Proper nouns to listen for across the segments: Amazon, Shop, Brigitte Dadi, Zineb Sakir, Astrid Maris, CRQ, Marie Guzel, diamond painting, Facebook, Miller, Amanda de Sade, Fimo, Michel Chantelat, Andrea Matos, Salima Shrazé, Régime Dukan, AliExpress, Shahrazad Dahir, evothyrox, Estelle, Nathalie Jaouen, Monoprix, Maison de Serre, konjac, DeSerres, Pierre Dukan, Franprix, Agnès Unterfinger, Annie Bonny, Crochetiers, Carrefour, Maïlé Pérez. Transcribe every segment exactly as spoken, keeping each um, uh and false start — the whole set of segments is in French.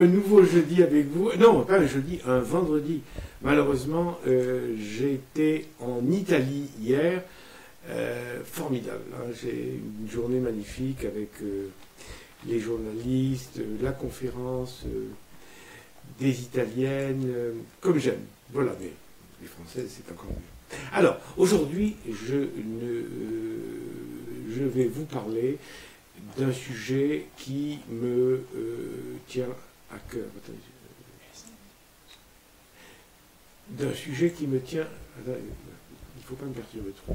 Un nouveau jeudi avec vous, non pas un jeudi, un vendredi. Malheureusement, euh, j'étais en Italie hier, euh, formidable, hein. J'ai une journée magnifique avec euh, les journalistes, euh, la conférence, euh, des Italiennes, euh, comme j'aime. Voilà, mais les Françaises, c'est encore mieux. Alors, aujourd'hui, je, ne, euh, je vais vous parler d'un sujet qui me euh, tient à cœur. D'un sujet qui me tient... Il ne faut pas me perturber trop.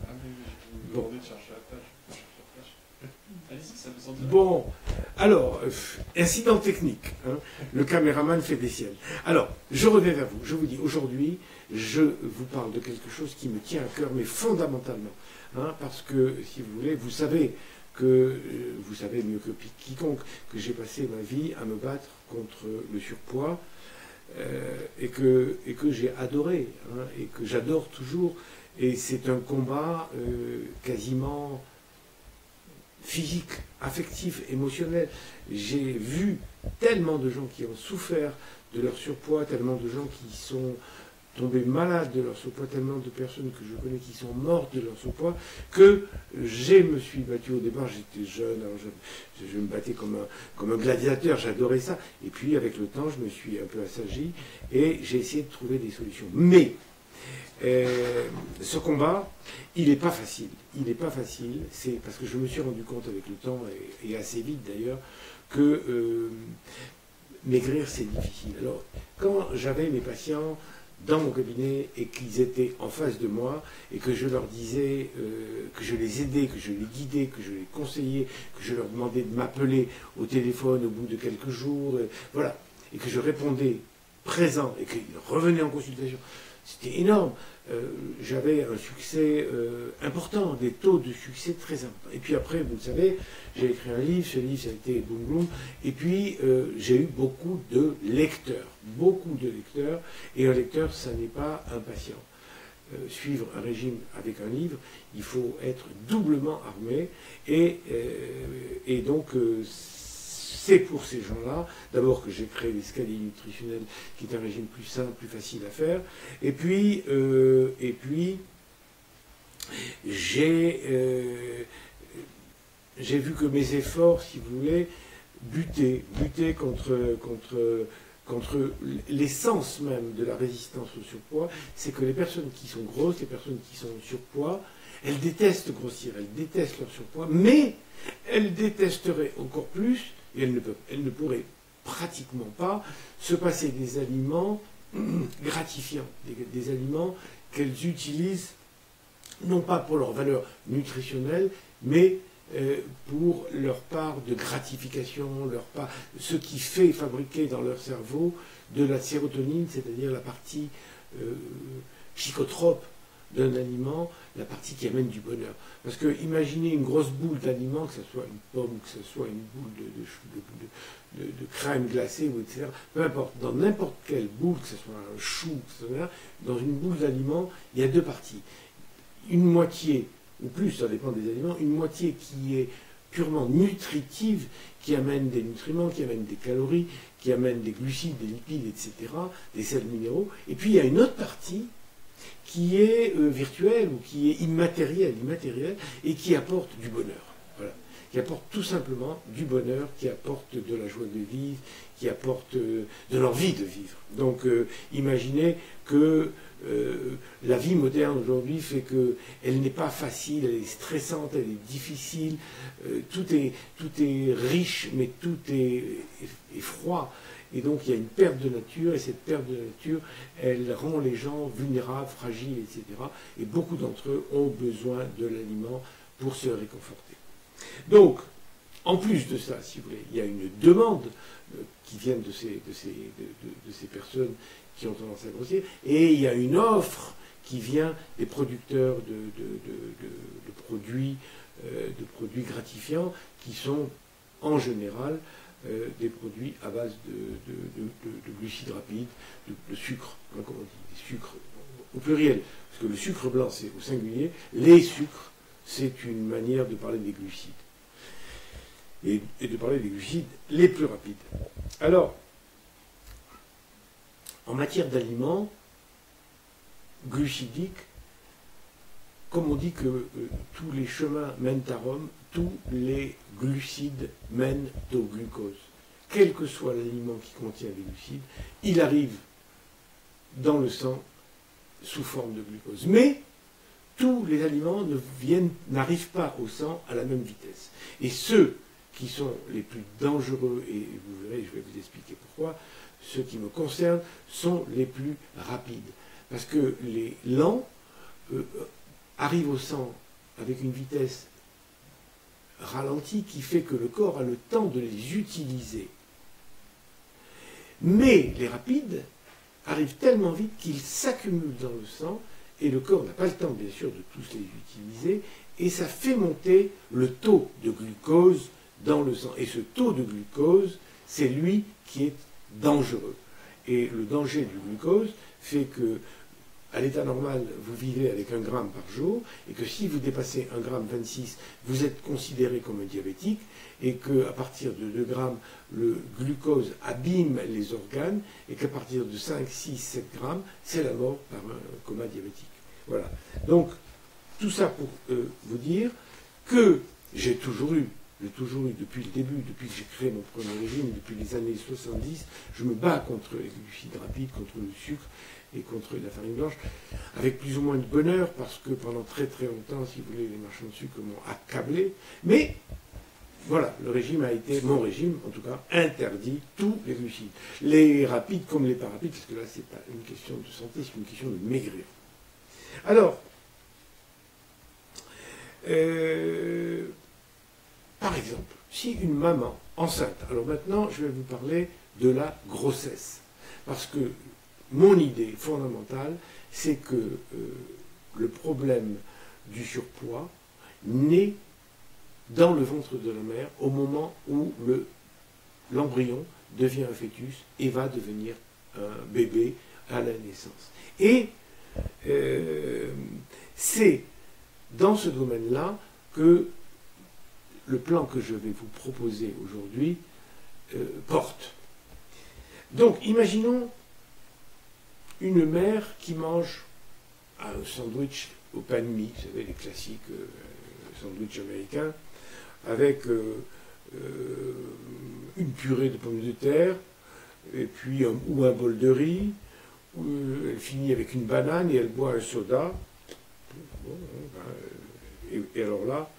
Bon. Bon. Alors, euh, incident technique. Hein. Le caméraman fait des siennes. Alors, je reviens vers vous. Je vous dis, aujourd'hui, je vous parle de quelque chose qui me tient à cœur, mais fondamentalement. Hein, parce que, si vous voulez, vous savez... que euh, vous savez mieux que quiconque que j'ai passé ma vie à me battre contre le surpoids euh, et que, et que j'ai adoré, hein, et que j'adore toujours. Et c'est un combat euh, quasiment physique, affectif, émotionnel. J'ai vu tellement de gens qui ont souffert de leur surpoids, tellement de gens qui sont tombés malades de leur surpoids, tellement de personnes que je connais qui sont mortes de leur surpoids, que je me suis battu au départ, j'étais jeune, alors je, je me battais comme un, comme un gladiateur, j'adorais ça, et puis avec le temps je me suis un peu assagi, et j'ai essayé de trouver des solutions. Mais, euh, ce combat, il n'est pas facile, il n'est pas facile, c'est parce que je me suis rendu compte avec le temps, et, et assez vite d'ailleurs, que euh, maigrir c'est difficile. Alors, quand j'avais mes patients dans mon cabinet et qu'ils étaient en face de moi et que je leur disais, euh, que je les aidais, que je les guidais, que je les conseillais, que je leur demandais de m'appeler au téléphone au bout de quelques jours, et, voilà, et que je répondais présent et qu'ils revenaient en consultation, c'était énorme. Euh, J'avais un succès euh, important, des taux de succès très importants. Et puis après, vous le savez, j'ai écrit un livre, ce livre ça a été Boum Boum, et puis euh, j'ai eu beaucoup de lecteurs, beaucoup de lecteurs, et un lecteur, ça n'est pas un patient. Euh, suivre un régime avec un livre, il faut être doublement armé, et, euh, et donc... Euh, c'est pour ces gens-là, d'abord que j'ai créé l'escalier nutritionnel, qui est un régime plus simple, plus facile à faire, et puis, euh, et puis j'ai euh, j'ai vu que mes efforts, si vous voulez, butaient, butaient contre, contre, contre l'essence même de la résistance au surpoids, c'est que les personnes qui sont grosses, les personnes qui sont en surpoids, elles détestent grossir, elles détestent leur surpoids, mais elles détesteraient encore plus, et elles ne peuvent, elles ne pourraient pratiquement pas se passer des aliments gratifiants, des, des aliments qu'elles utilisent non pas pour leur valeur nutritionnelle, mais euh, pour leur part de gratification, leur part, ce qui fait fabriquer dans leur cerveau de la sérotonine, c'est-à-dire la partie euh, psychotrope d'un aliment, la partie qui amène du bonheur. Parce que imaginez une grosse boule d'aliments, que ce soit une pomme, que ce soit une boule de, de, de, de, de crème glacée, ou et cetera. Peu importe, dans n'importe quelle boule, que ce soit un chou, et cetera, dans une boule d'aliments, il y a deux parties. Une moitié, ou plus, ça dépend des aliments, une moitié qui est purement nutritive, qui amène des nutriments, qui amène des calories, qui amène des glucides, des lipides, et cetera, des sels minéraux. Et puis il y a une autre partie qui est euh, virtuel ou qui est immatériel, immatériel, et qui apporte du bonheur. Voilà. Qui apporte tout simplement du bonheur, qui apporte de la joie de vivre, qui apporte euh, de l'envie de vivre. Donc euh, imaginez que euh, la vie moderne aujourd'hui fait qu'elle n'est pas facile, elle est stressante, elle est difficile, euh, tout est, tout est riche, mais tout est, est, est froid. Et donc il y a une perte de nature, et cette perte de nature, elle rend les gens vulnérables, fragiles, et cetera. Et beaucoup d'entre eux ont besoin de l'aliment pour se réconforter. Donc, en plus de ça, si vous voulez, il y a une demande euh, qui vient de ces, de, ces, de, de, de ces personnes qui ont tendance à grossir, et il y a une offre qui vient des producteurs de, de, de, de, de, produits, euh, de produits gratifiants, qui sont en général... Euh, des produits à base de, de, de, de, de glucides rapides, de, de sucre, hein, comment on dit, des sucres au pluriel, parce que le sucre blanc c'est au singulier, les sucres c'est une manière de parler des glucides, et, et de parler des glucides les plus rapides. Alors, en matière d'aliments glucidiques, comme on dit que euh, tous les chemins mènent à Rome, tous les glucides mènent au glucose. Quel que soit l'aliment qui contient des glucides, il arrive dans le sang sous forme de glucose. Mais tous les aliments ne viennent, n'arrivent pas au sang à la même vitesse. Et ceux qui sont les plus dangereux, et vous verrez, je vais vous expliquer pourquoi, ceux qui me concernent sont les plus rapides. Parce que les lents euh, arrivent au sang avec une vitesse ralentie qui fait que le corps a le temps de les utiliser. Mais les rapides arrivent tellement vite qu'ils s'accumulent dans le sang, et le corps n'a pas le temps, bien sûr, de tous les utiliser, et ça fait monter le taux de glucose dans le sang. Et ce taux de glucose, c'est lui qui est dangereux. Et le danger du glucose fait que, à l'état normal, vous vivez avec un gramme par jour, et que si vous dépassez un gramme vingt-six, vous êtes considéré comme un diabétique, et qu'à partir de deux grammes, le glucose abîme les organes, et qu'à partir de cinq, six, sept grammes, c'est la mort par un coma diabétique. Voilà. Donc, tout ça pour euh, vous dire que j'ai toujours eu, j'ai toujours eu depuis le début, depuis que j'ai créé mon premier régime, depuis les années soixante-dix, je me bats contre les glucides rapides, contre le sucre, et contre la farine blanche, avec plus ou moins de bonheur, parce que pendant très très longtemps, si vous voulez, les marchands de sucre m'ont accablé. Mais, voilà, le régime a été, mon régime en tout cas, interdit tous les glucides. Les rapides comme les parapides, parce que là, c'est pas une question de santé, c'est une question de maigrir. Alors, euh, par exemple, si une maman enceinte, alors maintenant, je vais vous parler de la grossesse, parce que mon idée fondamentale, c'est que euh, le problème du surpoids naît dans le ventre de la mère au moment où le, l'embryon devient un fœtus et va devenir un bébé à la naissance. Et euh, c'est dans ce domaine-là que le plan que je vais vous proposer aujourd'hui euh, porte. Donc, imaginons une mère qui mange un sandwich au pain de mie, vous savez, les classiques euh, sandwich américains, avec euh, euh, une purée de pommes de terre, et puis un, ou un bol de riz, ou, euh, elle finit avec une banane et elle boit un soda. Bon, ben, et, et alors là,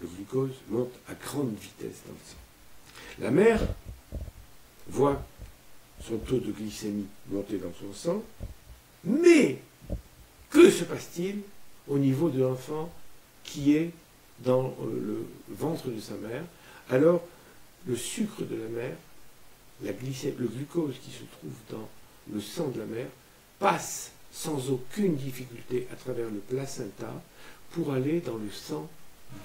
le glucose monte à grande vitesse dans le sang. La mère voit son taux de glycémie monté dans son sang, mais que se passe-t-il au niveau de l'enfant qui est dans le ventre de sa mère? Alors, le sucre de la mère, la glycé... le glucose qui se trouve dans le sang de la mère, passe sans aucune difficulté à travers le placenta pour aller dans le sang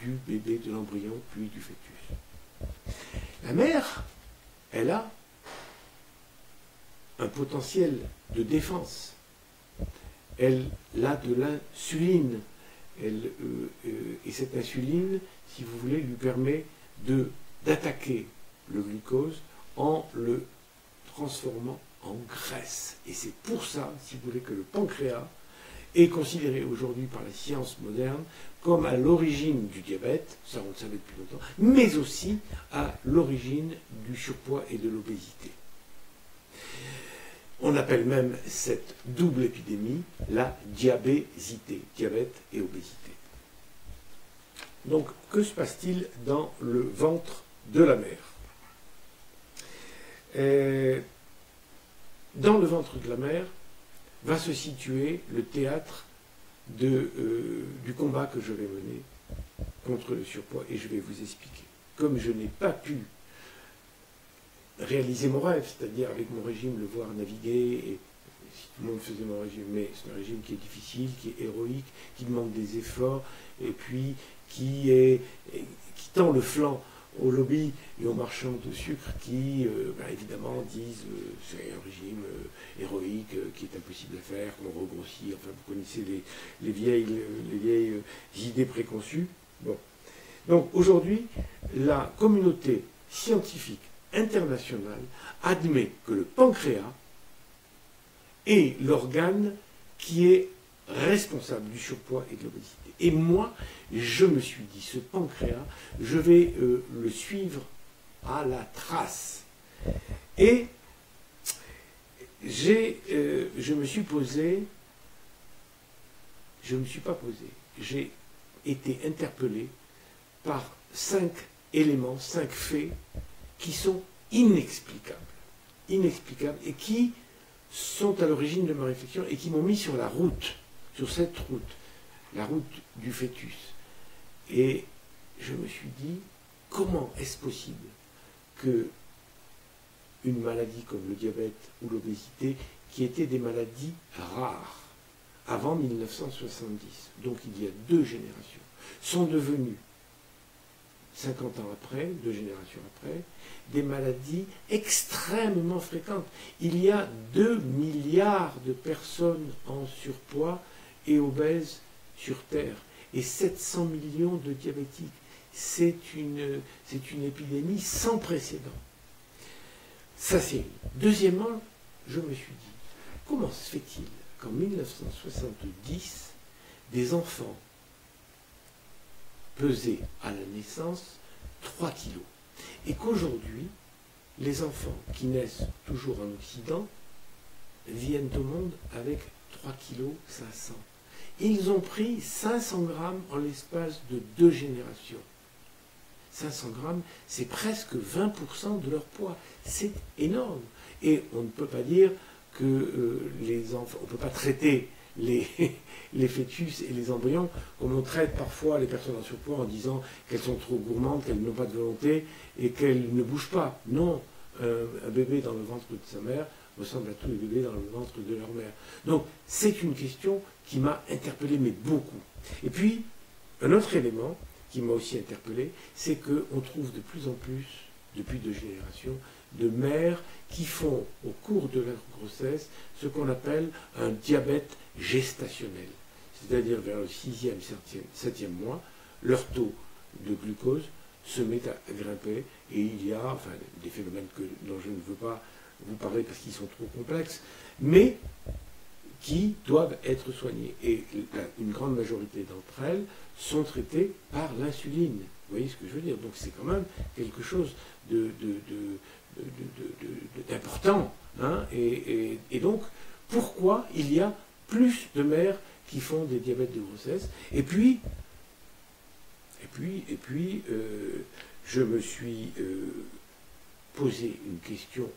du bébé, de l'embryon, puis du fœtus. La mère, elle a un potentiel de défense. Elle a de l'insuline. Elle, euh, euh, et cette insuline, si vous voulez, lui permet de d'attaquer le glucose en le transformant en graisse. Et c'est pour ça, si vous voulez, que le pancréas est considéré aujourd'hui par la science moderne comme à l'origine du diabète, ça on le savait depuis longtemps, mais aussi à l'origine du surpoids et de l'obésité. On appelle même cette double épidémie la diabésité, diabète et obésité. Donc, que se passe-t-il dans le ventre de la mère? Et dans le ventre de la mère va se situer le théâtre de, euh, du combat que je vais mener contre le surpoids, et je vais vous expliquer. Comme je n'ai pas pu réaliser mon rêve, c'est-à-dire avec mon régime, le voir naviguer, et si tout le monde faisait mon régime, mais c'est un régime qui est difficile, qui est héroïque, qui demande des efforts, et puis qui, est, qui tend le flanc au lobby et aux marchands de sucre qui, euh, bah, évidemment, disent euh, c'est un régime euh, héroïque euh, qui est impossible à faire, qu'on regrossit, enfin vous connaissez les, les vieilles, les vieilles euh, idées préconçues. Bon. Donc aujourd'hui, la communauté scientifique internationale admet que le pancréas est l'organe qui est responsable du surpoids et de l'obésité. Et moi, je me suis dit, ce pancréas, je vais euh, le suivre à la trace. Et j'ai, euh, je me suis posé, je ne me suis pas posé, j'ai été interpellé par cinq éléments, cinq faits qui sont inexplicables, inexplicables et qui sont à l'origine de ma réflexion et qui m'ont mis sur la route, sur cette route, la route du fœtus. Et je me suis dit, comment est-ce possible que une maladie comme le diabète ou l'obésité, qui étaient des maladies rares, avant mille neuf cent soixante-dix, donc il y a deux générations, sont devenues, cinquante ans après, deux générations après, des maladies extrêmement fréquentes. Il y a deux milliards de personnes en surpoids et obèses sur Terre, et sept cents millions de diabétiques. C'est une, c'est une épidémie sans précédent. Ça c'est. Deuxièmement, je me suis dit, comment se fait-il qu'en mille neuf cent soixante-dix, des enfants pesaient à la naissance trois kilos. Et qu'aujourd'hui, les enfants qui naissent toujours en Occident viennent au monde avec trois virgule cinq kilos. Ils ont pris cinq cents grammes en l'espace de deux générations. cinq cents grammes, c'est presque vingt pour cent de leur poids. C'est énorme. Et on ne peut pas dire que euh, les enfants... On ne peut pas traiter les, les fœtus et les embryons comme on traite parfois les personnes en surpoids en disant qu'elles sont trop gourmandes, qu'elles n'ont pas de volonté et qu'elles ne bougent pas. Non, euh, un bébé dans le ventre de sa mère ressemble à tous les bébés dans le ventre de leur mère. Donc, c'est une question qui m'a interpellé, mais beaucoup. Et puis, un autre élément qui m'a aussi interpellé, c'est qu'on trouve de plus en plus, depuis deux générations, de mères qui font, au cours de leur grossesse, ce qu'on appelle un diabète gestationnel. C'est-à-dire vers le sixième, septième, septième mois, leur taux de glucose se met à grimper et il y a enfin, des phénomènes que, dont je ne veux pas vous parler parce qu'ils sont trop complexes, mais qui doivent être soignées. Et une grande majorité d'entre elles sont traitées par l'insuline. Vous voyez ce que je veux dire? Donc c'est quand même quelque chose de, de, de, de, de, de, d'important. Hein? Et, et, et donc, pourquoi il y a plus de mères qui font des diabètes de grossesse? Et puis, et puis, et puis euh, je me suis euh, posé une question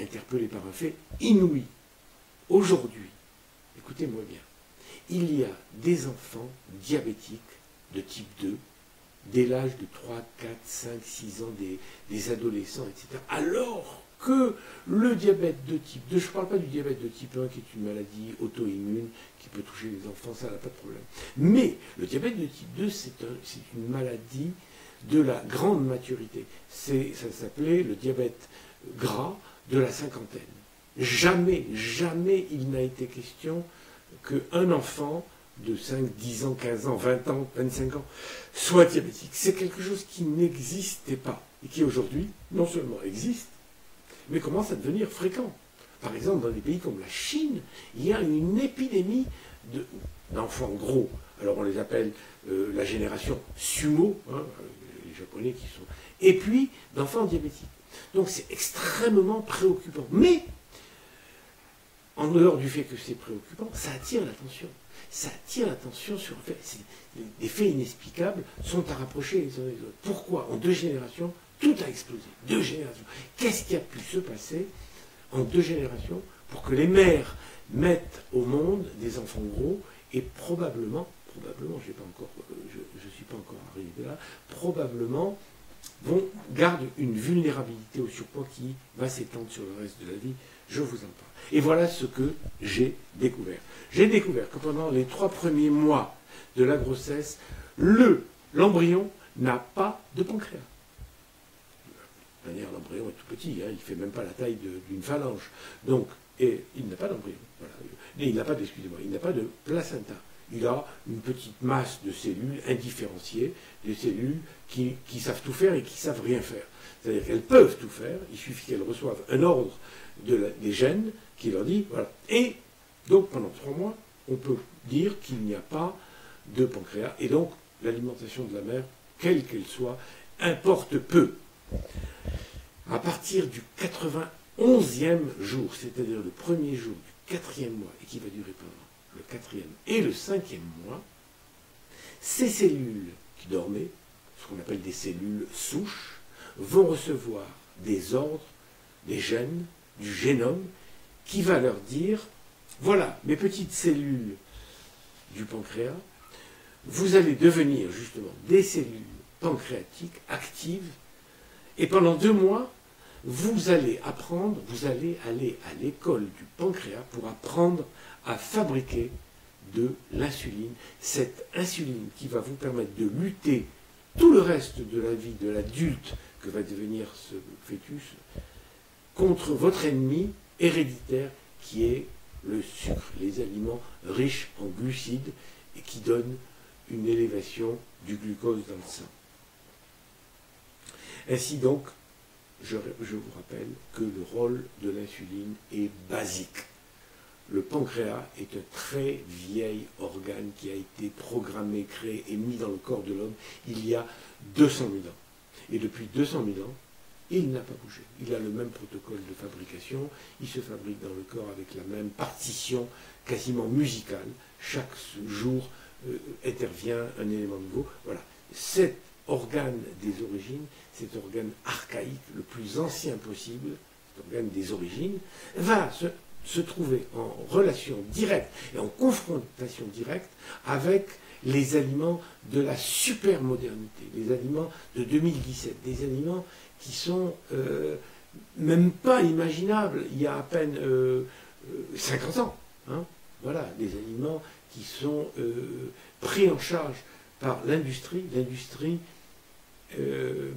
interpellée par un fait inouï. Aujourd'hui, écoutez-moi bien, il y a des enfants diabétiques de type deux, dès l'âge de trois, quatre, cinq, six ans, des, des adolescents, et cetera. Alors que le diabète de type deux, je ne parle pas du diabète de type un qui est une maladie auto-immune qui peut toucher les enfants, ça n'a pas de problème. Mais le diabète de type deux, c'est un, c'est une maladie de la grande maturité. C'est, ça s'appelait le diabète gras de la cinquantaine. Jamais, jamais il n'a été question qu'un enfant de cinq, dix ans, quinze ans, vingt ans, vingt-cinq ans soit diabétique. C'est quelque chose qui n'existait pas et qui aujourd'hui, non seulement existe, mais commence à devenir fréquent. Par exemple, dans des pays comme la Chine, il y a une épidémie d'enfants gros. Alors on les appelle euh, la génération sumo, hein, les Japonais qui sont... Et puis, d'enfants diabétiques. Donc c'est extrêmement préoccupant. Mais... en dehors du fait que c'est préoccupant, ça attire l'attention. Ça attire l'attention sur un fait. Des faits inexplicables sont à rapprocher les uns des autres. Pourquoi, en deux générations, tout a explosé? Deux générations. Qu'est-ce qui a pu se passer en deux générations pour que les mères mettent au monde des enfants gros et probablement, probablement, j'ai pas encore, je ne suis pas encore arrivé là, probablement vont, gardent une vulnérabilité au surpoids qui va s'étendre sur le reste de la vie. Je vous en parle. Et voilà ce que j'ai découvert. J'ai découvert que pendant les trois premiers mois de la grossesse, le l'embryon n'a pas de pancréas. De manière, l'embryon est tout petit, hein, il ne fait même pas la taille d'une phalange. Donc, et il n'a pas d'embryon. Voilà. Et il n'a pas, excusez-moi, il n'a pas de placenta. il a une petite masse de cellules indifférenciées, des cellules qui, qui savent tout faire et qui savent rien faire. C'est-à-dire qu'elles peuvent tout faire, il suffit qu'elles reçoivent un ordre de la, des gènes qui leur dit, voilà. Et donc pendant trois mois, on peut dire qu'il n'y a pas de pancréas. Et donc l'alimentation de la mère, quelle qu'elle soit, importe peu. À partir du quatre-vingt-onzième jour, c'est-à-dire le premier jour du quatrième mois, et qui va durer pendant le quatrième et le cinquième mois, ces cellules qui dormaient, ce qu'on appelle des cellules souches, vont recevoir des ordres, des gènes, du génome, qui va leur dire, voilà, mes petites cellules du pancréas, vous allez devenir justement des cellules pancréatiques actives, et pendant deux mois, vous allez apprendre, vous allez aller à l'école du pancréas pour apprendre à fabriquer de l'insuline. Cette insuline qui va vous permettre de lutter tout le reste de la vie de l'adulte que va devenir ce fœtus contre votre ennemi héréditaire qui est le sucre, les aliments riches en glucides et qui donnent une élévation du glucose dans le sang. Ainsi donc, je, je vous rappelle que le rôle de l'insuline est basique. Le pancréas est un très vieil organe qui a été programmé, créé et mis dans le corps de l'homme il y a deux cent mille ans. Et depuis deux cent mille ans, il n'a pas bougé. Il a le même protocole de fabrication, il se fabrique dans le corps avec la même partition quasiment musicale. Chaque jour euh, intervient un élément nouveau. Voilà. Cet organe des origines, cet organe archaïque, le plus ancien possible, cet organe des origines, va se, se trouver en relation directe et en confrontation directe avec les aliments de la supermodernité, les aliments de deux mille dix-sept, des aliments qui sont euh, même pas imaginables il y a à peine euh, cinquante ans. Hein, voilà, des aliments qui sont euh, pris en charge par l'industrie. L'industrie euh,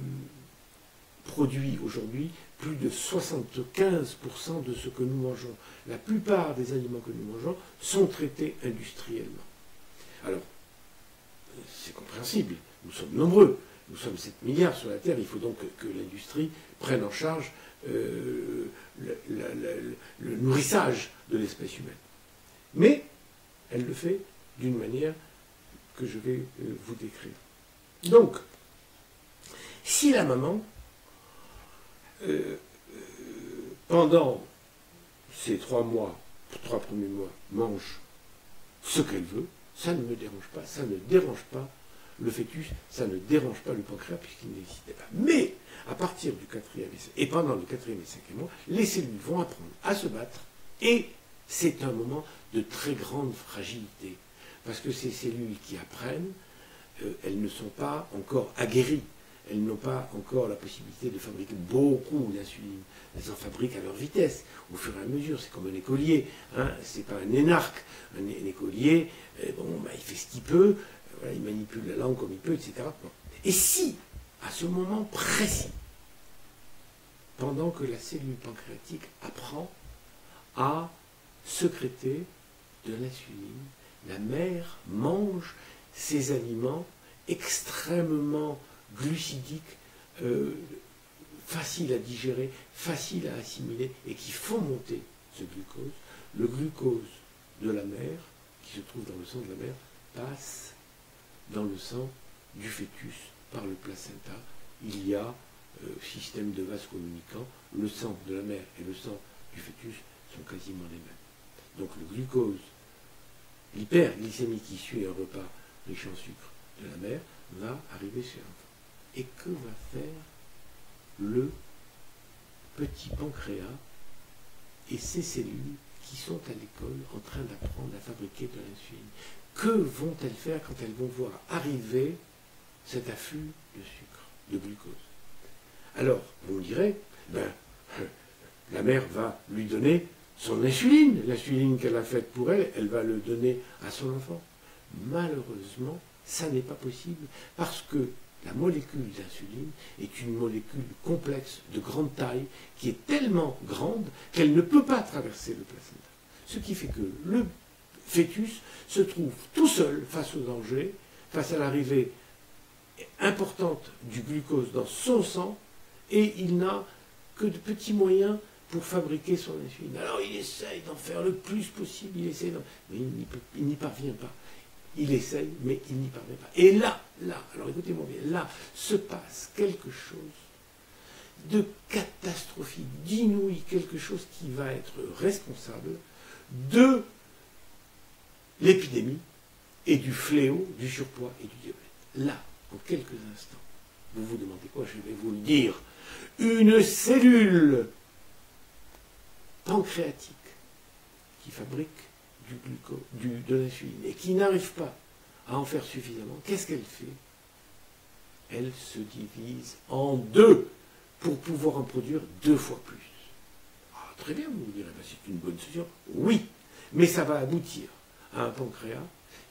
produit aujourd'hui plus de soixante-quinze pour cent de ce que nous mangeons. La plupart des aliments que nous mangeons sont traités industriellement. Alors, c'est compréhensible, nous sommes nombreux, nous sommes sept milliards sur la Terre, il faut donc que, que l'industrie prenne en charge euh, le, le, le, le nourrissage de l'espèce humaine. Mais elle le fait d'une manière que je vais euh, vous décrire. Donc, si la maman, euh, euh, pendant ces trois mois, trois premiers mois, mange ce qu'elle veut, ça ne me dérange pas, ça ne dérange pas le fœtus, ça ne dérange pas le pancréas puisqu'il n'existait pas. Mais, à partir du quatrième et pendant le quatrième et cinquième mois, les cellules vont apprendre à se battre et c'est un moment de très grande fragilité. Parce que ces cellules qui apprennent, euh, elles ne sont pas encore aguerries. Elles n'ont pas encore la possibilité de fabriquer beaucoup d'insuline. Elles en fabriquent à leur vitesse, au fur et à mesure. C'est comme un écolier, hein. C'est pas un énarque. Un, un écolier, eh bon, bah, il fait ce qu'il peut, voilà, il manipule la langue comme il peut, et cetera. Et si, à ce moment précis, pendant que la cellule pancréatique apprend à sécréter de l'insuline, la mère mange ces aliments extrêmement glucidiques, euh, faciles à digérer, faciles à assimiler, et qui font monter ce glucose, le glucose de la mère, qui se trouve dans le sang de la mère, passe dans le sang du fœtus par le placenta. Il y a euh, système de vases communicants, le sang de la mère et le sang du fœtus sont quasiment les mêmes. Donc le glucose, l'hyperglycémie qui suit un repas riche en sucre de la mère, va arriver chez l'enfant. Et que va faire le petit pancréas et ses cellules qui sont à l'école en train d'apprendre à fabriquer de l'insuline? Que vont-elles faire quand elles vont voir arriver cet afflux de sucre, de glucose? Alors, vous me direz, ben, la mère va lui donner son insuline, l'insuline qu'elle a faite pour elle, elle va le donner à son enfant. Malheureusement, ça n'est pas possible parce que la molécule d'insuline est une molécule complexe de grande taille qui est tellement grande qu'elle ne peut pas traverser le placenta. Ce qui fait que le fœtus se trouve tout seul face au danger, face à l'arrivée importante du glucose dans son sang, et il n'a que de petits moyens pour fabriquer son insuline. Alors il essaye d'en faire le plus possible, il essaye mais il n'y parvient pas. Il essaye, mais il n'y parvient pas. Et là, là, alors écoutez-moi bien, là se passe quelque chose de catastrophique, d'inouï, quelque chose qui va être responsable de l'épidémie et du fléau du surpoids et du diabète. Là, en quelques instants, vous vous demandez quoi, je vais vous le dire, une cellule pancréatique qui fabrique du glucose, du, de l'insuline, et qui n'arrive pas à en faire suffisamment, qu'est-ce qu'elle fait? Elle se divise en deux pour pouvoir en produire deux fois plus. Ah, très bien, vous me direz, ben, c'est une bonne solution. Oui, mais ça va aboutir à un pancréas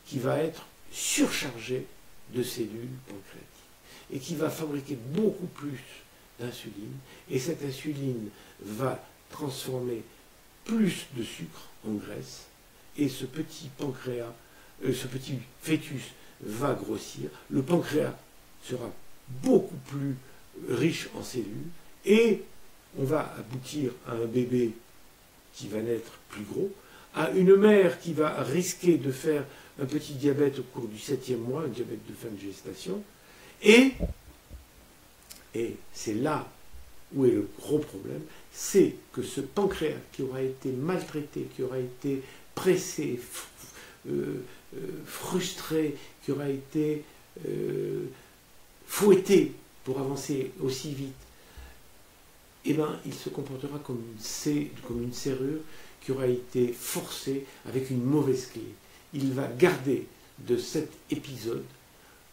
qui va être surchargé de cellules pancréatiques et qui va fabriquer beaucoup plus d'insuline, et cette insuline va transformer plus de sucre en graisse, et ce petit pancréas, euh, ce petit fœtus va grossir, le pancréas sera beaucoup plus riche en cellules, et on va aboutir à un bébé qui va naître plus gros, à une mère qui va risquer de faire un petit diabète au cours du septième mois, un diabète de fin de gestation, et, et c'est là où est le gros problème, c'est que ce pancréas qui aura été maltraité, qui aura été pressé, euh, euh, frustré, qui aura été euh, fouetté pour avancer aussi vite, eh bien, il se comportera comme une, comme une serrure qui aura été forcée avec une mauvaise clé. Il va garder de cet épisode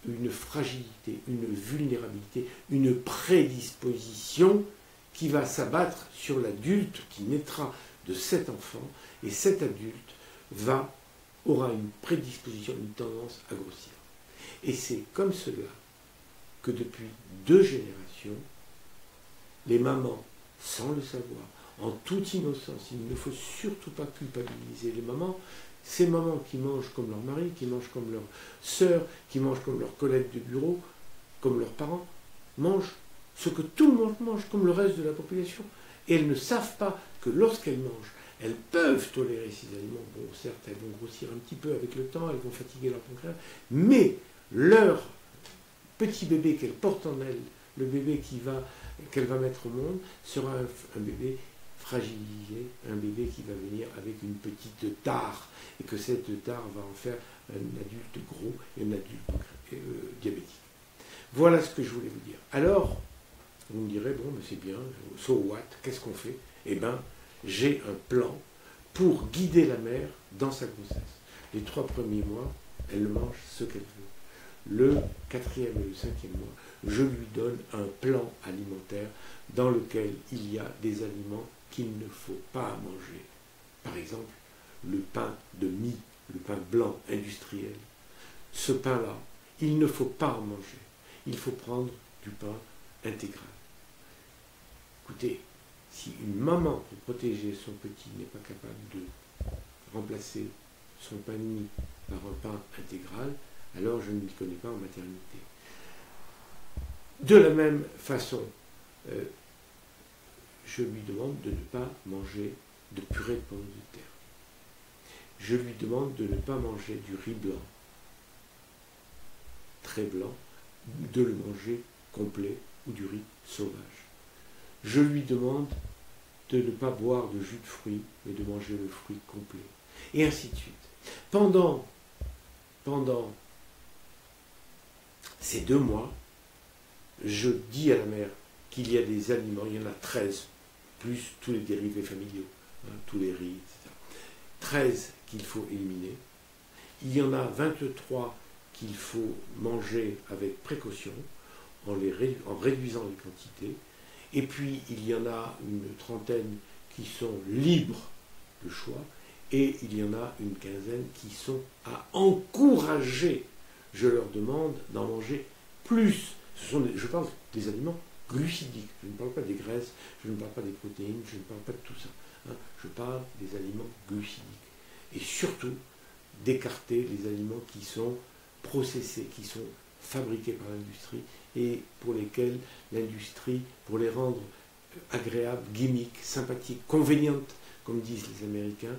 une fragilité, une vulnérabilité, une prédisposition qui va s'abattre sur l'adulte qui naîtra de cet enfant, et cet adulte va, aura une prédisposition, une tendance à grossir. Et c'est comme cela que depuis deux générations, les mamans, sans le savoir, en toute innocence, il ne faut surtout pas culpabiliser les mamans, ces mamans qui mangent comme leur mari, qui mangent comme leur sœur, qui mangent comme leurs collègues de bureau, comme leurs parents, mangent ce que tout le monde mange, comme le reste de la population. Et elles ne savent pas que lorsqu'elles mangent, elles peuvent tolérer ces aliments. Bon, certes, elles vont grossir un petit peu avec le temps, elles vont fatiguer leur pancréas, mais leur petit bébé qu'elles portent en elles, le bébé qui va, qu'elle va mettre au monde, sera un, un bébé fragilisé, un bébé qui va venir avec une petite tare, et que cette tare va en faire un adulte gros et un adulte euh, diabétique. Voilà ce que je voulais vous dire. Alors, vous me direz, bon, mais c'est bien, so what, qu'est-ce qu'on fait? Eh bien, j'ai un plan pour guider la mère dans sa grossesse. Les trois premiers mois, elle mange ce qu'elle veut. Le quatrième et le cinquième mois, je lui donne un plan alimentaire dans lequel il y a des aliments qu'il ne faut pas manger. Par exemple, le pain de mie, le pain blanc industriel. Ce pain-là, il ne faut pas en manger. Il faut prendre du pain intégral. Écoutez, si une maman pour protéger son petit n'est pas capable de remplacer son pain de mie par un pain intégral, alors je ne m'y connais pas en maternité. De la même façon, euh, je lui demande de ne pas manger de purée de pommes de terre. Je lui demande de ne pas manger du riz blanc, très blanc, de le manger complet ou du riz sauvage. Je lui demande de ne pas boire de jus de fruits, mais de manger le fruit complet. Et ainsi de suite. Pendant, pendant ces deux mois, je dis à la mère qu'il y a des aliments, il y en a treize, plus tous les dérivés familiaux, hein, tous les riz, et cetera. treize qu'il faut éliminer. Il y en a vingt-trois qu'il faut manger avec précaution, en, les ré... en réduisant les quantités. Et puis, il y en a une trentaine qui sont libres de choix, et il y en a une quinzaine qui sont à encourager. Je leur demande d'en manger plus. Ce sont des, je parle des aliments glucidiques, je ne parle pas des graisses, je ne parle pas des protéines, je ne parle pas de tout ça. Hein. Je parle des aliments glucidiques. Et surtout, d'écarter les aliments qui sont processés, qui sont fabriqués par l'industrie et pour lesquels l'industrie, pour les rendre agréables, gimmicks, sympathiques, convenientes, comme disent les Américains,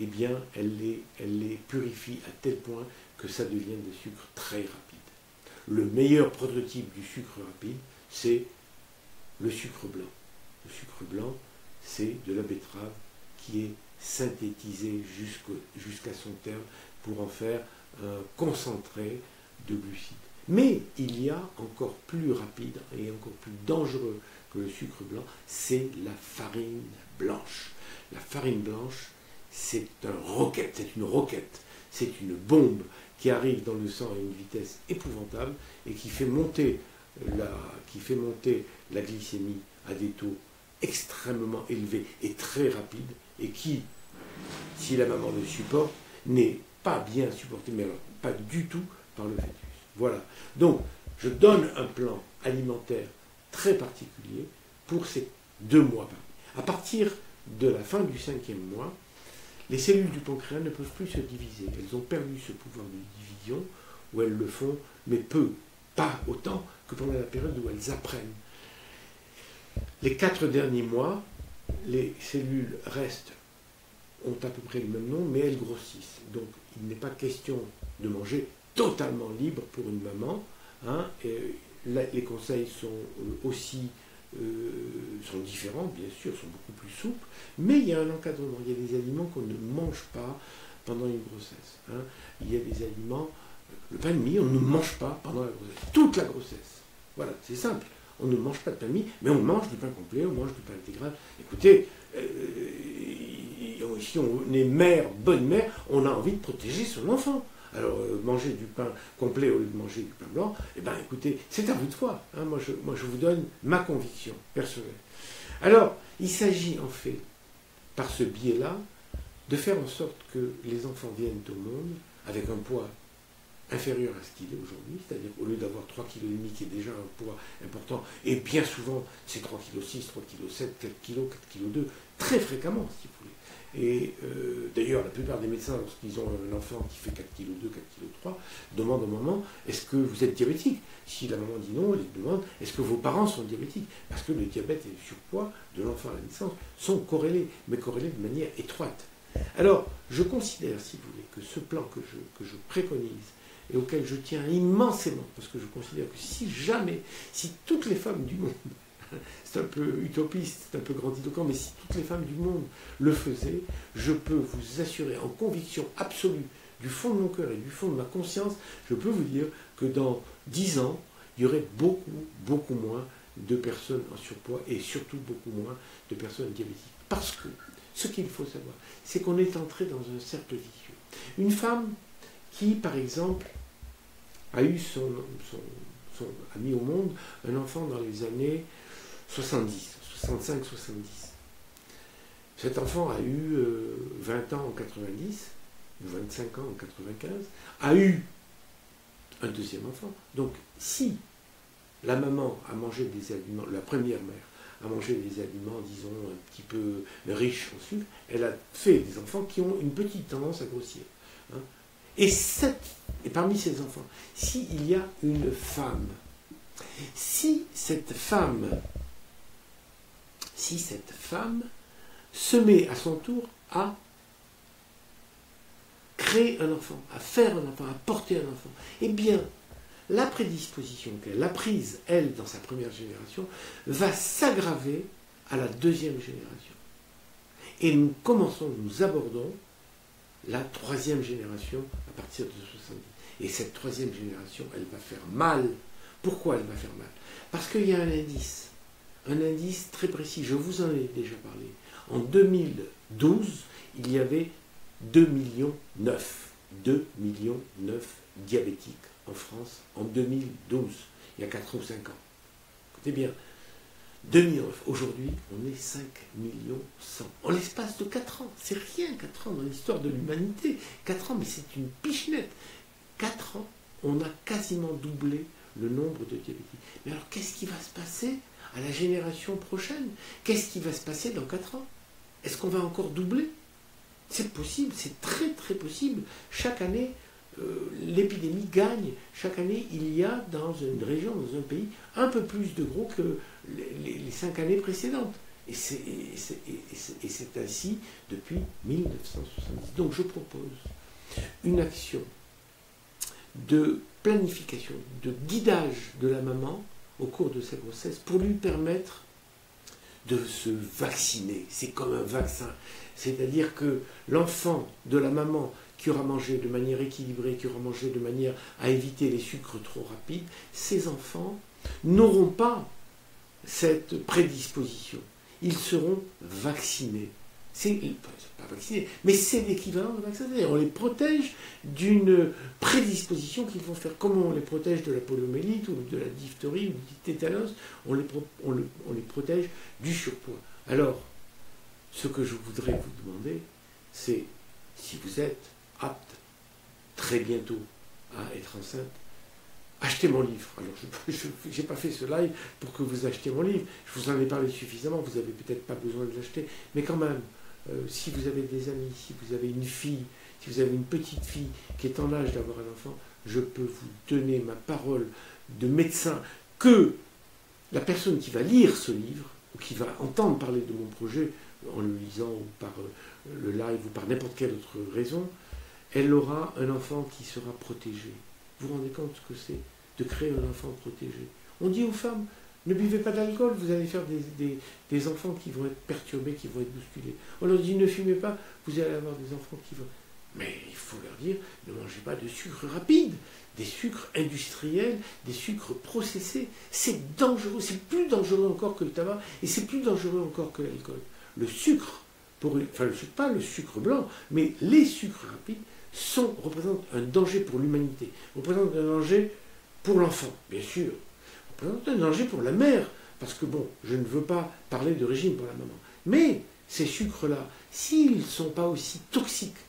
eh bien, elle les, elle les purifie à tel point que ça devienne des sucres très rapides. Le meilleur prototype du sucre rapide, c'est le sucre blanc. Le sucre blanc, c'est de la betterave qui est synthétisée jusqu'à son terme pour en faire un concentré de glucides. Mais il y a encore plus rapide et encore plus dangereux que le sucre blanc, c'est la farine blanche. La farine blanche, c'est un roquette, c'est une roquette, c'est une bombe qui arrive dans le sang à une vitesse épouvantable et qui fait monter la, qui fait monter la glycémie à des taux extrêmement élevés et très rapides et qui, si la maman le supporte, n'est pas bien supportée, mais alors pas du tout par le fœtus. Voilà. Donc, je donne un plan alimentaire très particulier pour ces deux mois. À partir de la fin du cinquième mois, les cellules du pancréas ne peuvent plus se diviser. Elles ont perdu ce pouvoir de division, où elles le font, mais peu, pas autant que pendant la période où elles apprennent. Les quatre derniers mois, les cellules restent, ont à peu près le même nom, mais elles grossissent. Donc il n'est pas question de manger totalement libre pour une maman. Hein, et là, les conseils sont aussi... Euh, sont différents, bien sûr, sont beaucoup plus souples, mais il y a un encadrement, il y a des aliments qu'on ne mange pas pendant une grossesse. Hein. Il y a des aliments, le pain de mie, on ne mange pas pendant la grossesse, toute la grossesse. Voilà, c'est simple, on ne mange pas de pain de mie, mais on mange du pain complet, on mange du pain intégral. Écoutez, euh, si on est mère, bonne mère, on a envie de protéger son enfant. Alors, euh, manger du pain complet au lieu de manger du pain blanc, eh bien, écoutez, c'est à vous de voir. Hein, moi, je, moi, je vous donne ma conviction personnelle. Alors, il s'agit, en fait, par ce biais-là, de faire en sorte que les enfants viennent au monde avec un poids inférieur à ce qu'il est aujourd'hui, c'est-à-dire au lieu d'avoir trois virgule cinq kilos qui est déjà un poids important, et bien souvent, c'est trois virgule six kilos, trois virgule sept kilos, quatre kilos, quatre virgule deux kilos, très fréquemment, si vous voulez. Et euh, d'ailleurs, la plupart des médecins, lorsqu'ils ont un enfant qui fait quatre virgule deux kilos, quatre virgule trois kilos, demandent au maman, est-ce que vous êtes diabétique? Si la maman dit non, elle demande, est-ce que vos parents sont diabétiques? Parce que le diabète et le surpoids de l'enfant à la naissance sont corrélés, mais corrélés de manière étroite. Alors, je considère, si vous voulez, que ce plan que je, que je préconise, et auquel je tiens immensément, parce que je considère que si jamais, si toutes les femmes du monde... C'est un peu utopiste, c'est un peu grandiloquent, mais si toutes les femmes du monde le faisaient, je peux vous assurer en conviction absolue du fond de mon cœur et du fond de ma conscience, je peux vous dire que dans dix ans, il y aurait beaucoup, beaucoup moins de personnes en surpoids et surtout beaucoup moins de personnes diabétiques. Parce que ce qu'il faut savoir, c'est qu'on est entré dans un cercle vicieux. Une femme qui, par exemple, a eu son, son, son ami au monde, un enfant dans les années... soixante-dix, soixante-cinq, soixante-dix. Cet enfant a eu euh, vingt ans en quatre-vingt-dix, vingt-cinq ans en quatre-vingt-quinze, a eu un deuxième enfant. Donc, si la maman a mangé des aliments, la première mère a mangé des aliments, disons, un petit peu riches en sucre, elle a fait des enfants qui ont une petite tendance à grossir. Hein. Et, cette, et parmi ces enfants, s'il y a une femme, si cette femme... si cette femme se met à son tour à créer un enfant, à faire un enfant, à porter un enfant, eh bien, la prédisposition qu'elle a prise, elle, dans sa première génération, va s'aggraver à la deuxième génération. Et nous commençons, nous abordons la troisième génération à partir de soixante-dix. Et cette troisième génération, elle va faire mal. Pourquoi elle va faire mal? Parce qu'il y a un indice. Un indice très précis, je vous en ai déjà parlé. En deux mille douze, il y avait deux virgule neuf millions, deux virgule neuf millions diabétiques en France en deux mille douze, il y a quatre ou cinq ans. Écoutez bien, deux virgule neuf millions, aujourd'hui on est cinq millions cent. En l'espace de quatre ans, c'est rien quatre ans dans l'histoire de l'humanité. quatre ans, mais c'est une pichenette. quatre ans, on a quasiment doublé le nombre de diabétiques. Mais alors qu'est-ce qui va se passer à la génération prochaine? Qu'est-ce qui va se passer dans quatre ans? Est-ce qu'on va encore doubler? C'est possible, c'est très très possible. Chaque année, euh, l'épidémie gagne. Chaque année, il y a dans une région, dans un pays, un peu plus de gros que les, les, les cinq années précédentes. Et c'est ainsi depuis mille neuf cent soixante-dix. Donc je propose une action de planification, de guidage de la maman au cours de sa grossesse pour lui permettre de se vacciner. C'est comme un vaccin. C'est-à-dire que l'enfant de la maman qui aura mangé de manière équilibrée, qui aura mangé de manière à éviter les sucres trop rapides, ces enfants n'auront pas cette prédisposition. Ils seront vaccinés. C'est pas vacciné, mais c'est l'équivalent d'un vaccin. On les protège d'une prédisposition qu'ils vont faire. Comment on les protège de la poliomyélite ou de la diphtérie ou du tétanos, on les, pro, on, le, on les protège du surpoids. Alors, ce que je voudrais vous demander, c'est si vous êtes apte très bientôt à être enceinte, achetez mon livre. Alors, je n'ai pas fait ce live pour que vous achetiez mon livre. Je vous en ai parlé suffisamment, vous n'avez peut-être pas besoin de l'acheter, mais quand même, Euh, si vous avez des amis, si vous avez une fille, si vous avez une petite fille qui est en âge d'avoir un enfant, je peux vous donner ma parole de médecin que la personne qui va lire ce livre, ou qui va entendre parler de mon projet, en le lisant ou par euh, le live ou par n'importe quelle autre raison, elle aura un enfant qui sera protégé. Vous vous rendez compte ce que c'est de créer un enfant protégé? On dit aux femmes, ne buvez pas d'alcool, vous allez faire des, des, des enfants qui vont être perturbés, qui vont être bousculés. On leur dit, ne fumez pas, vous allez avoir des enfants qui vont... Mais il faut leur dire, ne mangez pas de sucre rapide, des sucres industriels, des sucres processés. C'est dangereux, c'est plus dangereux encore que le tabac, et c'est plus dangereux encore que l'alcool. Le sucre, pour, enfin le sucre, pas le sucre blanc, mais les sucres rapides sont, représentent un danger pour l'humanité, représentent un danger pour l'enfant, bien sûr. Un danger pour la mère, parce que bon, je ne veux pas parler de régime pour la maman. Mais ces sucres-là, s'ils ne sont pas aussi toxiques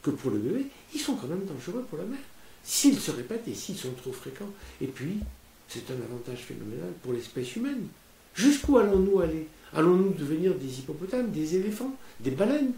que pour le bébé, ils sont quand même dangereux pour la mère, s'ils se répètent et s'ils sont trop fréquents. Et puis, c'est un avantage phénoménal pour l'espèce humaine. Jusqu'où allons-nous aller? Allons-nous devenir des hippopotames, des éléphants, des baleines?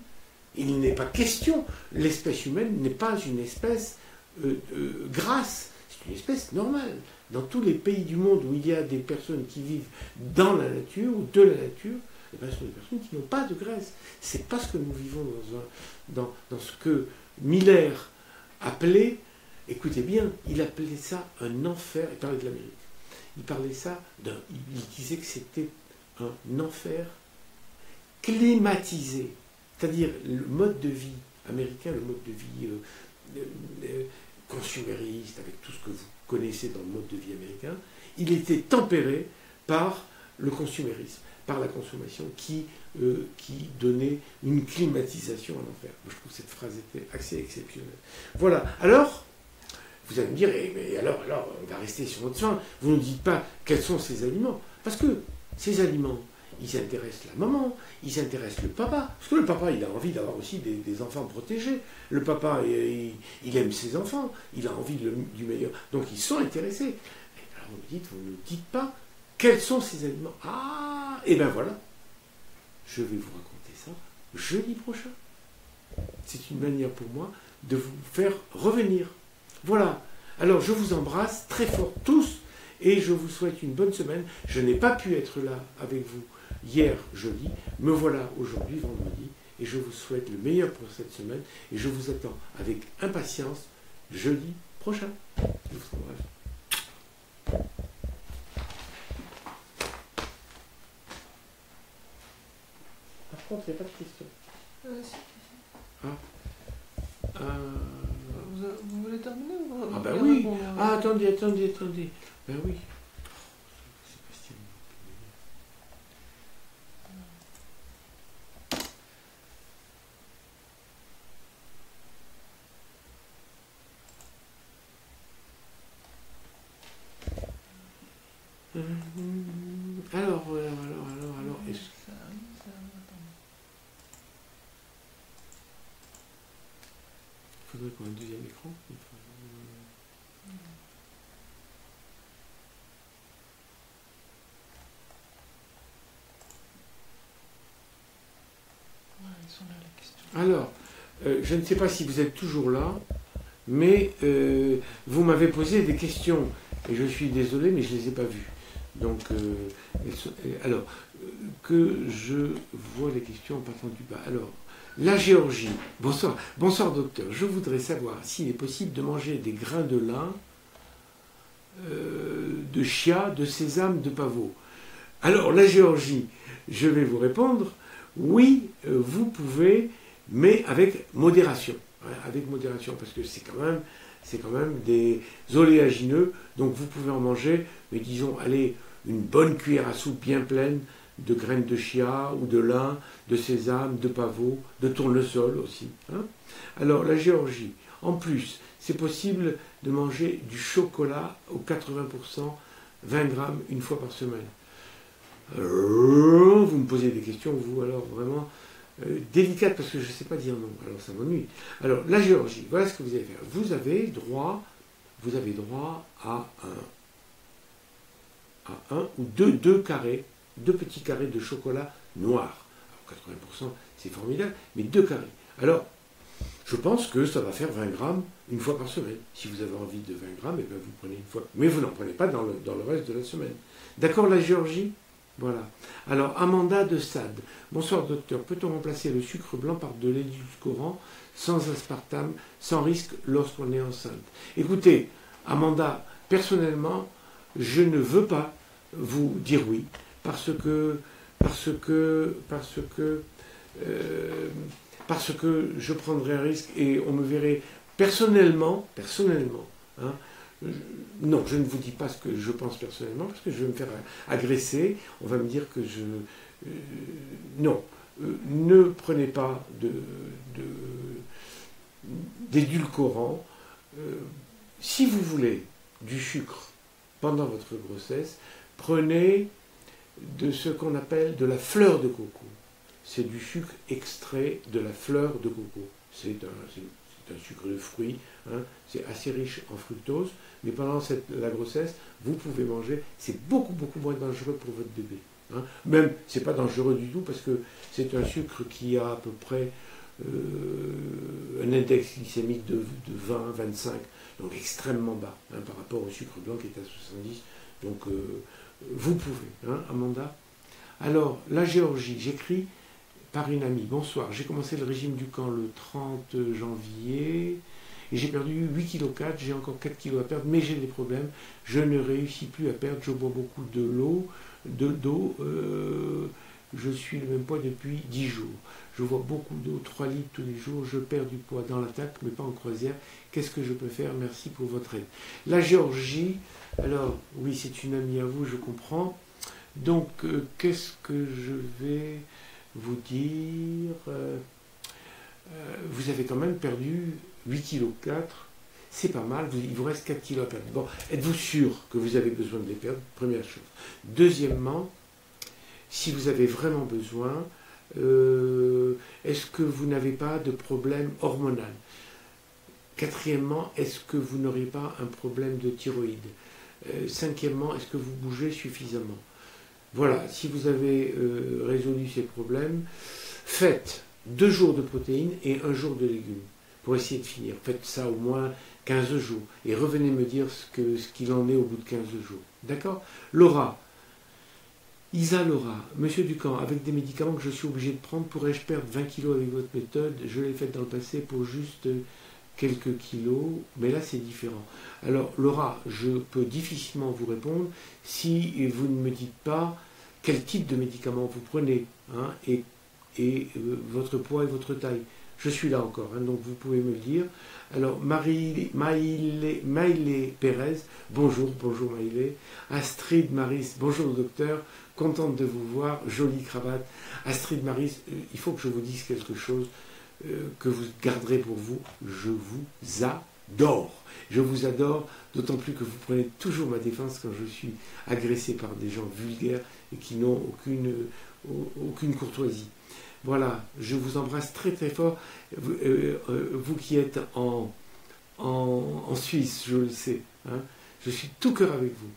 Il n'est pas question. L'espèce humaine n'est pas une espèce euh, euh, grasse. Une espèce normale. Dans tous les pays du monde où il y a des personnes qui vivent dans la nature ou de la nature, eh bien, ce sont des personnes qui n'ont pas de graisse. C'est pas ce que nous vivons dans, un, dans, dans ce que Miller appelait, écoutez bien, il appelait ça un enfer, il parlait de l'Amérique, il parlait ça d'un, il disait que c'était un enfer climatisé, c'est-à-dire le mode de vie américain, le mode de vie euh, euh, consumériste, avec tout ce que vous connaissez dans le mode de vie américain, il était tempéré par le consumérisme, par la consommation qui, euh, qui donnait une climatisation à l'enfer. Je trouve que cette phrase était assez exceptionnelle. Voilà. Alors, vous allez me dire, eh, mais alors, alors, on va rester sur notre faim. Vous ne dites pas quels sont ces aliments. Parce que ces aliments, ils intéressent la maman, ils intéressent le papa. Parce que le papa, il a envie d'avoir aussi des, des enfants protégés. Le papa, il, il aime ses enfants, il a envie le, du meilleur. Donc, ils sont intéressés. Et alors, vous me dites, vous ne dites pas quels sont ces aliments. Ah, et bien voilà. Je vais vous raconter ça jeudi prochain. C'est une manière pour moi de vous faire revenir. Voilà. Alors, je vous embrasse très fort tous et je vous souhaite une bonne semaine. Je n'ai pas pu être là avec vous hier jeudi, me voilà aujourd'hui vendredi, et je vous souhaite le meilleur pour cette semaine, et je vous attends avec impatience jeudi prochain. Je vous embrasse. Par contre, il n'y a pas de question. Euh, si. Ah. Euh... Vous, vous voulez terminer ou vous... Ah ben vous oui. Ah, attendez, attendez, attendez. Ben oui. Alors, alors, alors, alors, alors, est-ce que... Il faudrait qu'on ait un deuxième écran. Ouais, ils sont là, les questions. Alors, euh, je ne sais pas si vous êtes toujours là, mais euh, vous m'avez posé des questions, et je suis désolé, mais je ne les ai pas vues. Donc, euh, elles sont, alors, que je vois les questions en partant du bas. Alors, la Géorgie. Bonsoir, bonsoir docteur. Je voudrais savoir s'il est possible de manger des grains de lin, euh, de chia, de sésame, de pavot. Alors, la Géorgie, je vais vous répondre, oui, euh, vous pouvez, mais avec modération. Hein, avec modération, parce que c'est quand même, c'est quand même des oléagineux, donc vous pouvez en manger, mais disons, allez, une bonne cuillère à soupe bien pleine de graines de chia ou de lin, de sésame, de pavot, de tournesol aussi. Hein. Alors, la Géorgie, en plus, c'est possible de manger du chocolat au quatre-vingts pour cent, vingt grammes, une fois par semaine. Euh, vous me posez des questions, vous, alors, vraiment euh, délicates, parce que je ne sais pas dire non, alors ça m'ennuie. Alors, la Géorgie, voilà ce que vous allez faire. Vous avez droit, vous avez droit à un, à un ou deux, deux carrés, deux petits carrés de chocolat noir. Alors, quatre-vingts pour cent, c'est formidable, mais deux carrés. Alors, je pense que ça va faire vingt grammes une fois par semaine. Si vous avez envie de vingt grammes, et bien vous prenez une fois. Mais vous n'en prenez pas dans le, dans le reste de la semaine. D'accord, la Géorgie? Voilà. Alors, Amanda de Sade. Bonsoir, docteur. Peut-on remplacer le sucre blanc par de l'édulcorant sans aspartame, sans risque lorsqu'on est enceinte? Écoutez, Amanda, personnellement, je ne veux pas vous dire oui, parce que, parce que, parce que, euh, parce que je prendrais un risque et on me verrait personnellement, personnellement, hein, non, je ne vous dis pas ce que je pense personnellement, parce que je vais me faire agresser, on va me dire que je... Euh, non, euh, ne prenez pas de, de, d'édulcorant. Euh, si vous voulez du sucre pendant votre grossesse, prenez de ce qu'on appelle de la fleur de coco. C'est du sucre extrait de la fleur de coco. C'est un... un sucre de fruits, hein, c'est assez riche en fructose, mais pendant cette, la grossesse, vous pouvez manger, c'est beaucoup, beaucoup moins dangereux pour votre bébé. Hein. Même, c'est pas dangereux du tout, parce que c'est un sucre qui a à peu près euh, un index glycémique de, de vingt, vingt-cinq, donc extrêmement bas, hein, par rapport au sucre blanc qui est à soixante-dix, donc euh, vous pouvez, hein, Amanda. Alors, la Géorgie, j'écris par une amie. Bonsoir, j'ai commencé le régime Dukan le trente janvier et j'ai perdu huit virgule quatre kilos, j'ai encore quatre kilos à perdre, mais j'ai des problèmes, je ne réussis plus à perdre, je bois beaucoup de l'eau, de d'eau, euh, je suis le même poids depuis dix jours, je bois beaucoup d'eau, trois litres tous les jours, je perds du poids dans l'attaque, mais pas en croisière, qu'est-ce que je peux faire? Merci pour votre aide. La Géorgie, alors, oui, c'est une amie à vous, je comprends, donc, euh, qu'est-ce que je vais... vous dire, euh, euh, vous avez quand même perdu huit virgule quatre kilos, c'est pas mal, vous, il vous reste quatre kilos à perdre. Bon, êtes-vous sûr que vous avez besoin de les perdre? Première chose. Deuxièmement, si vous avez vraiment besoin, euh, est-ce que vous n'avez pas de problème hormonal? Quatrièmement, est-ce que vous n'aurez pas un problème de thyroïde? euh, Cinquièmement, est-ce que vous bougez suffisamment? Voilà, si vous avez euh, résolu ces problèmes, faites deux jours de protéines et un jour de légumes pour essayer de finir. Faites ça au moins quinze jours et revenez me dire ce que, ce qu'il en est au bout de quinze jours. D'accord? Laura, Isa Laura, Monsieur Dukan, avec des médicaments que je suis obligé de prendre, pourrais-je perdre vingt kilos avec votre méthode? Je l'ai faite dans le passé pour juste quelques kilos, mais là c'est différent. Alors Laura, je peux difficilement vous répondre si vous ne me dites pas quel type de médicament vous prenez, hein, et, et euh, votre poids et votre taille. Je suis là encore, hein, donc vous pouvez me le dire. Alors Marie, Maïlé, Maïlé Pérez, bonjour, bonjour Maïlé. Astrid Maris, bonjour docteur, contente de vous voir, jolie cravate. Astrid Maris, euh, il faut que je vous dise quelque chose que vous garderez pour vous, je vous adore. Je vous adore, d'autant plus que vous prenez toujours ma défense quand je suis agressé par des gens vulgaires et qui n'ont aucune, aucune courtoisie. Voilà, je vous embrasse très très fort. Vous, euh, vous qui êtes en, en, en Suisse, je le sais, hein, je suis tout cœur avec vous.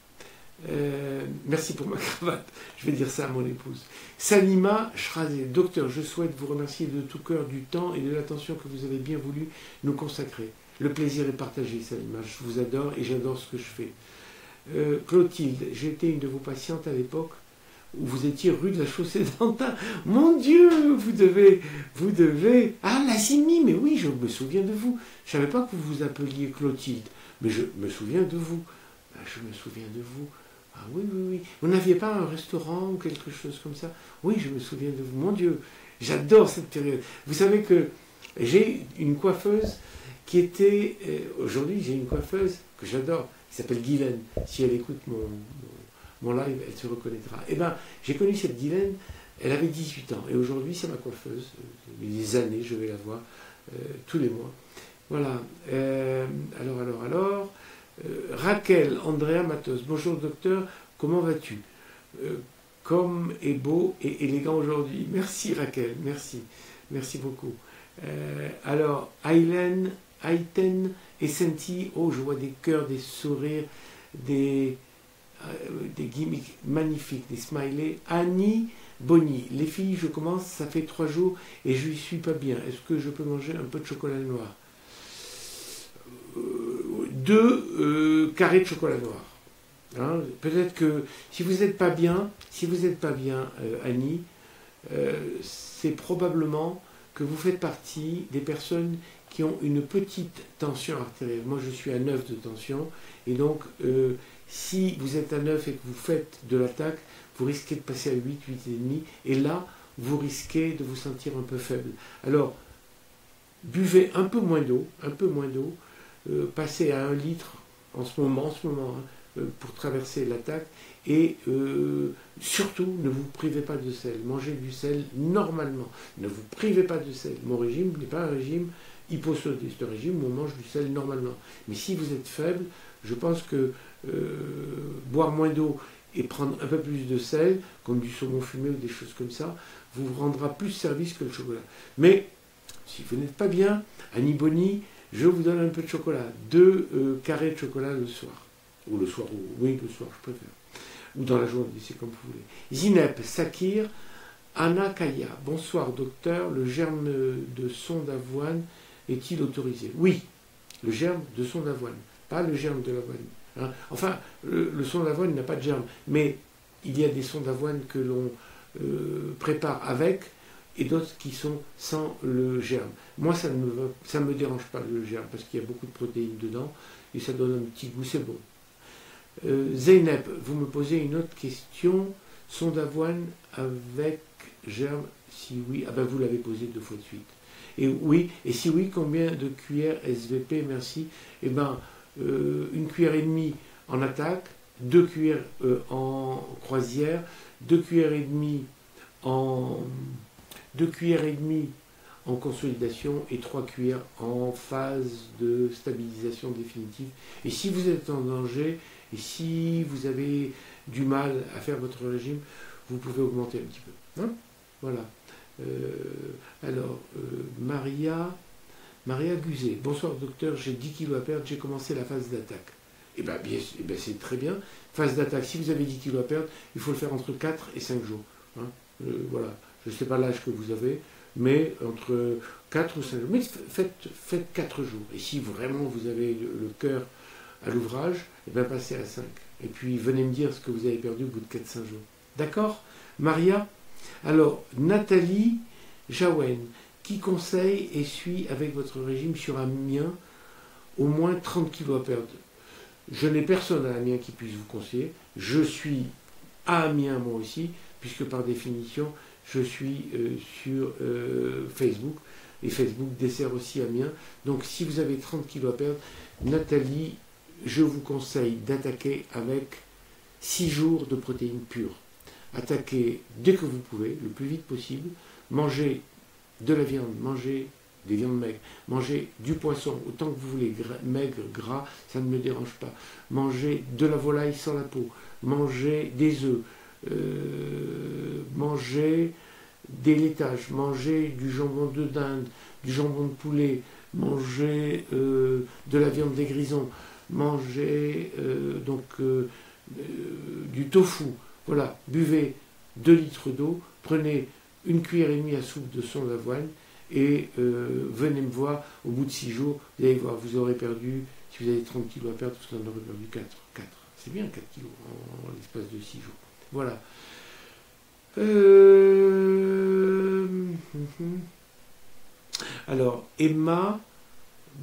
Euh, merci pour ma cravate, je vais dire ça à mon épouse. Salima Shrazé, docteur, je souhaite vous remercier de tout cœur du temps et de l'attention que vous avez bien voulu nous consacrer. Le plaisir est partagé, Salima, je vous adore et j'adore ce que je fais. Euh, Clotilde, j'étais une de vos patientes à l'époque où vous étiez rue de la Chaussée-d'Antin. Mon Dieu, vous devez, vous devez... Ah, la Simi, mais oui, je me souviens de vous. Je ne savais pas que vous vous appeliez Clotilde, mais je me souviens de vous. Je me souviens de vous. Ah oui, oui, oui. Vous n'aviez pas un restaurant ou quelque chose comme ça? Oui, je me souviens de vous. Mon Dieu, j'adore cette période. Vous savez que j'ai une coiffeuse qui était... Euh, aujourd'hui, j'ai une coiffeuse que j'adore. Elle s'appelle Guylaine. Si elle écoute mon, mon, mon live, elle se reconnaîtra. Eh bien, j'ai connu cette Guylaine. Elle avait dix-huit ans. Et aujourd'hui, c'est ma coiffeuse. Il y a des années, je vais la voir euh, tous les mois. Voilà. Euh, alors, alors, alors... Euh, Raquel, Andrea Matos, bonjour docteur, comment vas-tu? euh, Comme est beau et élégant aujourd'hui. Merci Raquel, merci, merci beaucoup. Euh, alors, Aylen, Aiten et Senti, oh je vois des cœurs, des sourires, des, euh, des gimmicks magnifiques, des smileys. Annie Bonny, les filles, je commence, ça fait trois jours et je n'y suis pas bien. Est-ce que je peux manger un peu de chocolat noir? Deux euh, carrés de chocolat noir. Hein, peut-être que si vous n'êtes pas bien, si vous n'êtes pas bien, euh, Annie, euh, c'est probablement que vous faites partie des personnes qui ont une petite tension artérielle. Moi, je suis à neuf de tension, et donc euh, si vous êtes à neuf et que vous faites de l'attaque, vous risquez de passer à huit, huit virgule cinq, et là, vous risquez de vous sentir un peu faible. Alors, buvez un peu moins d'eau, un peu moins d'eau. Euh, passer à un litre en ce moment, en ce moment hein, euh, pour traverser l'attaque, et euh, surtout ne vous privez pas de sel, mangez du sel normalement, ne vous privez pas de sel. Mon régime n'est pas un régime hyposodé, c'est un régime où on mange du sel normalement. Mais si vous êtes faible, je pense que euh, boire moins d'eau et prendre un peu plus de sel, comme du saumon fumé ou des choses comme ça, vous rendra plus service que le chocolat. Mais si vous n'êtes pas bien, Annie Bonny, je vous donne un peu de chocolat, deux euh, carrés de chocolat le soir, ou le soir, ou, oui, le soir, je préfère, ou dans la journée, c'est comme vous voulez. Zineb, Sakir, Anna Kaya, bonsoir docteur, le germe de son d'avoine est-il autorisé? Oui, le germe de son d'avoine, pas le germe de l'avoine. Hein. Enfin, le, le son d'avoine n'a pas de germe, mais il y a des sons d'avoine que l'on euh, prépare avec, et d'autres qui sont sans le germe. Moi, ça ne me, ça me dérange pas, le germe, parce qu'il y a beaucoup de protéines dedans, et ça donne un petit goût, c'est bon. Euh, Zeynep, vous me posez une autre question. Son d'avoine avec germe, si oui. Ah ben, vous l'avez posé deux fois de suite. Et oui, et si oui, combien de cuillères S V P? Merci. Eh ben, euh, une cuillère et demie en attaque, deux cuillères euh, en croisière, deux cuillères et demie en... deux cuillères et demie en consolidation et trois cuillères en phase de stabilisation définitive. Et si vous êtes en danger, et si vous avez du mal à faire votre régime, vous pouvez augmenter un petit peu. Hein? Voilà. Euh, alors, euh, Maria, Maria Guzet. Bonsoir docteur, j'ai dix kilos à perdre, j'ai commencé la phase d'attaque. Eh bien, bien, bien c'est très bien. Phase d'attaque, si vous avez dix kilos à perdre, il faut le faire entre quatre et cinq jours. Hein? Euh, voilà. Je ne sais pas l'âge que vous avez, mais entre quatre ou cinq jours. Mais faites, faites quatre jours. Et si vraiment vous avez le cœur à l'ouvrage, eh bien passez à cinq. Et puis venez me dire ce que vous avez perdu au bout de quatre à cinq jours. D'accord, Maria? Alors, Nathalie Jaouen, qui conseille et suit avec votre régime sur Amiens au moins trente kilos à perdre? Je n'ai personne à Amiens qui puisse vous conseiller. Je suis à Amiens moi aussi, puisque par définition... je suis euh, sur euh, Facebook, et Facebook dessert aussi Amiens. Donc si vous avez trente kilos à perdre, Nathalie, je vous conseille d'attaquer avec six jours de protéines pures. Attaquez dès que vous pouvez, le plus vite possible, mangez de la viande, mangez des viandes maigres, mangez du poisson, autant que vous voulez, gra- maigre, gras, ça ne me dérange pas. Mangez de la volaille sans la peau, mangez des œufs, Euh, manger des laitages, manger du jambon de dinde, du jambon de poulet, manger euh, de la viande des grisons, manger euh, donc euh, euh, du tofu, voilà, buvez deux litres d'eau, prenez une cuillère et demie à soupe de son d'avoine et euh, venez me voir au bout de six jours, vous allez voir, vous aurez perdu, si vous avez trente kilos à perdre, vous en aurez perdu quatre, quatre. C'est bien quatre kilos en, en l'espace de six jours. Voilà. Euh... Alors, Emma,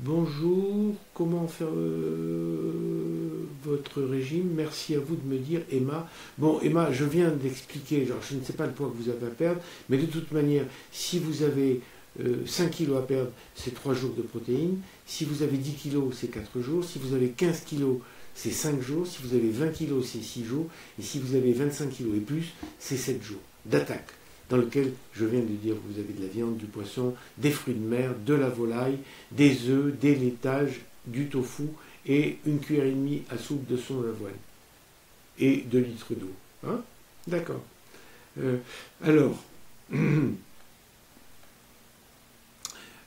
bonjour, comment faire euh, votre régime? Merci à vous de me dire, Emma. Bon, Emma, je viens d'expliquer, genre, je ne sais pas le poids que vous avez à perdre, mais de toute manière, si vous avez euh, cinq kilos à perdre, c'est trois jours de protéines. Si vous avez dix kilos, c'est quatre jours. Si vous avez quinze kilos, c'est cinq jours. Si vous avez vingt kilos, c'est six jours. Et si vous avez vingt-cinq kilos et plus, c'est sept jours d'attaque, dans lequel je viens de dire que vous avez de la viande, du poisson, des fruits de mer, de la volaille, des œufs, des laitages, du tofu et une cuillère et demie à soupe de son d'avoine et deux litres d'eau. Hein? D'accord. Euh, alors,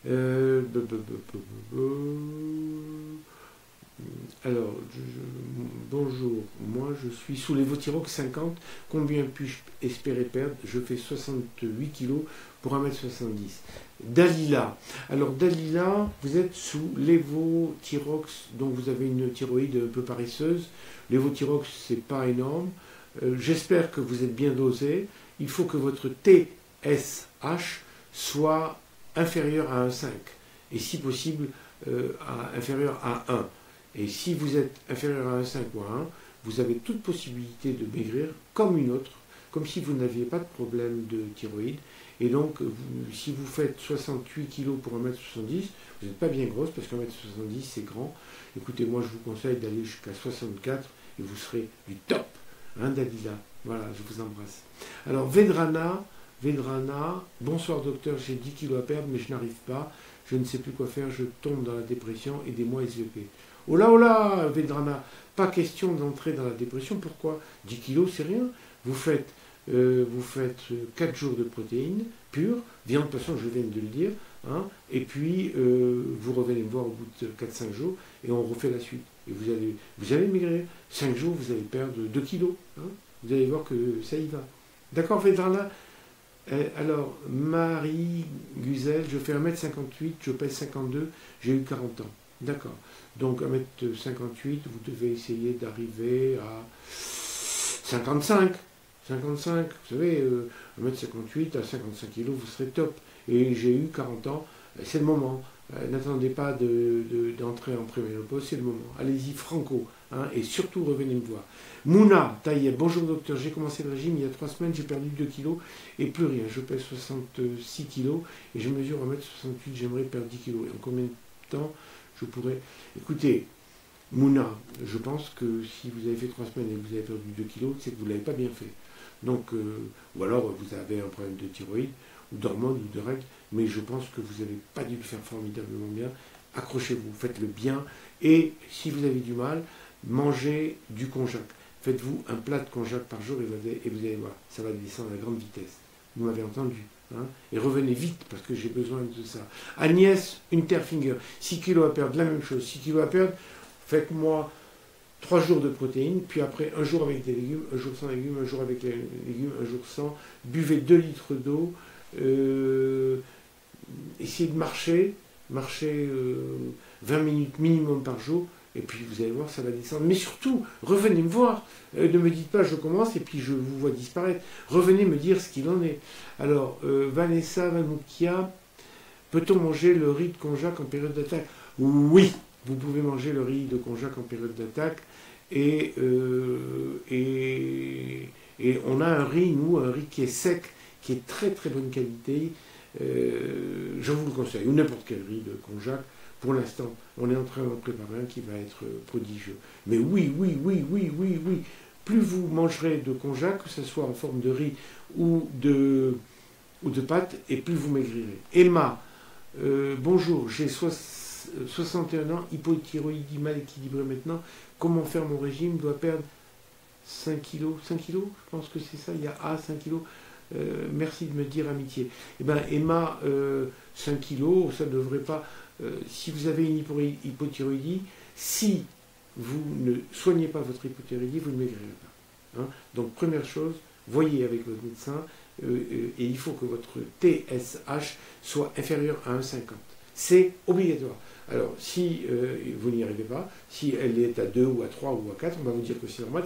euh, alors je, je, bonjour, moi je suis sous les Votirox cinquante, combien puis-je espérer perdre? Je fais soixante-huit kilos pour un mètre soixante-dix. Dalila, alors Dalila, vous êtes sous les Votirox, donc vous avez une thyroïde un peu paresseuse, les Votirox c'est pas énorme, euh, j'espère que vous êtes bien dosé, il faut que votre T S H soit inférieur à un virgule cinq, et si possible euh, à, inférieur à un. Et si vous êtes inférieur à un virgule cinq ou à un, vous avez toute possibilité de maigrir comme une autre, comme si vous n'aviez pas de problème de thyroïde. Et donc, vous, si vous faites soixante-huit kilos pour un mètre soixante-dix, vous n'êtes pas bien grosse parce qu'un mètre soixante-dix, c'est grand. Écoutez, moi, je vous conseille d'aller jusqu'à soixante-quatre et vous serez du top. Hein, Dalila? Voilà, je vous embrasse. Alors, Vedrana, Vedrana, bonsoir docteur, j'ai dix kilos à perdre, mais je n'arrive pas. Je ne sais plus quoi faire, je tombe dans la dépression et des mois S V P. Oh là, oh là, Vedrana, pas question d'entrer dans la dépression. Pourquoi? dix kilos, c'est rien. Vous faites, euh, vous faites quatre jours de protéines pures, viande, de toute façon, je viens de le dire, hein, et puis euh, vous revenez me voir au bout de quatre à cinq jours, et on refait la suite. Et vous allez, vous allez maigrir. cinq jours, vous allez perdre deux kilos. Hein. Vous allez voir que ça y va. D'accord, Vedrana? Alors, Marie Guzel, je fais un mètre cinquante-huit, je pèse cinquante-deux, j'ai eu quarante ans. D'accord. Donc, un mètre cinquante-huit, vous devez essayer d'arriver à cinquante-cinq. cinquante-cinq, vous savez, euh, un mètre cinquante-huit à cinquante-cinq kilos, vous serez top. Et j'ai eu quarante ans, c'est le moment. Euh, N'attendez pas de, de, d'entrer en préménopause, c'est le moment. Allez-y franco, hein, et surtout revenez me voir. Mouna Taïeb, bonjour docteur, j'ai commencé le régime il y a trois semaines, j'ai perdu deux kilos et plus rien. Je pèse soixante-six kilos et je mesure un mètre soixante-huit, j'aimerais perdre dix kilos. Et en combien de temps je pourrais... Écoutez, Mouna, je pense que si vous avez fait trois semaines et que vous avez perdu deux kilos, c'est que vous ne l'avez pas bien fait. Donc, euh, ou alors vous avez un problème de thyroïde, ou d'hormones, ou de règles, mais je pense que vous n'avez pas dû le faire formidablement bien. Accrochez-vous, faites-le bien, et si vous avez du mal, mangez du konjac. Faites-vous un plat de konjac par jour, et vous allez, et vous allez voir, ça va descendre à grande vitesse. Vous m'avez entendu. Hein, et revenez vite parce que j'ai besoin de ça. Agnès Unterfinger, six kilos à perdre, la même chose, six kilos à perdre, faites-moi trois jours de protéines, puis après un jour avec des légumes, un jour sans légumes, un jour avec les légumes, un jour sans, buvez deux litres d'eau, euh, essayez de marcher, marchez euh, vingt minutes minimum par jour, et puis vous allez voir, ça va descendre. Mais surtout, revenez me voir. Euh, ne me dites pas, je commence, et puis je vous vois disparaître. Revenez me dire ce qu'il en est. Alors, euh, Vanessa Vanoukia, peut-on manger le riz de konjac en période d'attaque? Oui, vous pouvez manger le riz de konjac en période d'attaque. Et, euh, et, et on a un riz, nous, un riz qui est sec, qui est très très bonne qualité. Euh, je vous le conseille, ou n'importe quel riz de konjac. Pour l'instant, on est en train de préparer un qui va être prodigieux. Mais oui, oui, oui, oui, oui, oui. Plus vous mangerez de konjac, que ce soit en forme de riz ou de, ou de pâtes, et plus vous maigrirez. Emma, euh, bonjour, j'ai soixante et un ans, hypothyroïdie mal équilibrée maintenant. Comment faire mon régime? Je dois perdre cinq kilos. cinq kilos, je pense que c'est ça, il y a A, cinq kilos. Euh, merci de me dire amitié. Eh bien, Emma, euh, cinq kilos, ça ne devrait pas... Euh, si vous avez une hypothyroïdie, si vous ne soignez pas votre hypothyrydie, vous ne maigrirez pas. Hein? Donc première chose, voyez avec votre médecin, euh, euh, et il faut que votre T S H soit inférieur à un virgule cinquante. C'est obligatoire. Alors, si euh, vous n'y arrivez pas, si elle est à deux ou à trois ou à quatre, on va vous dire que c'est normal.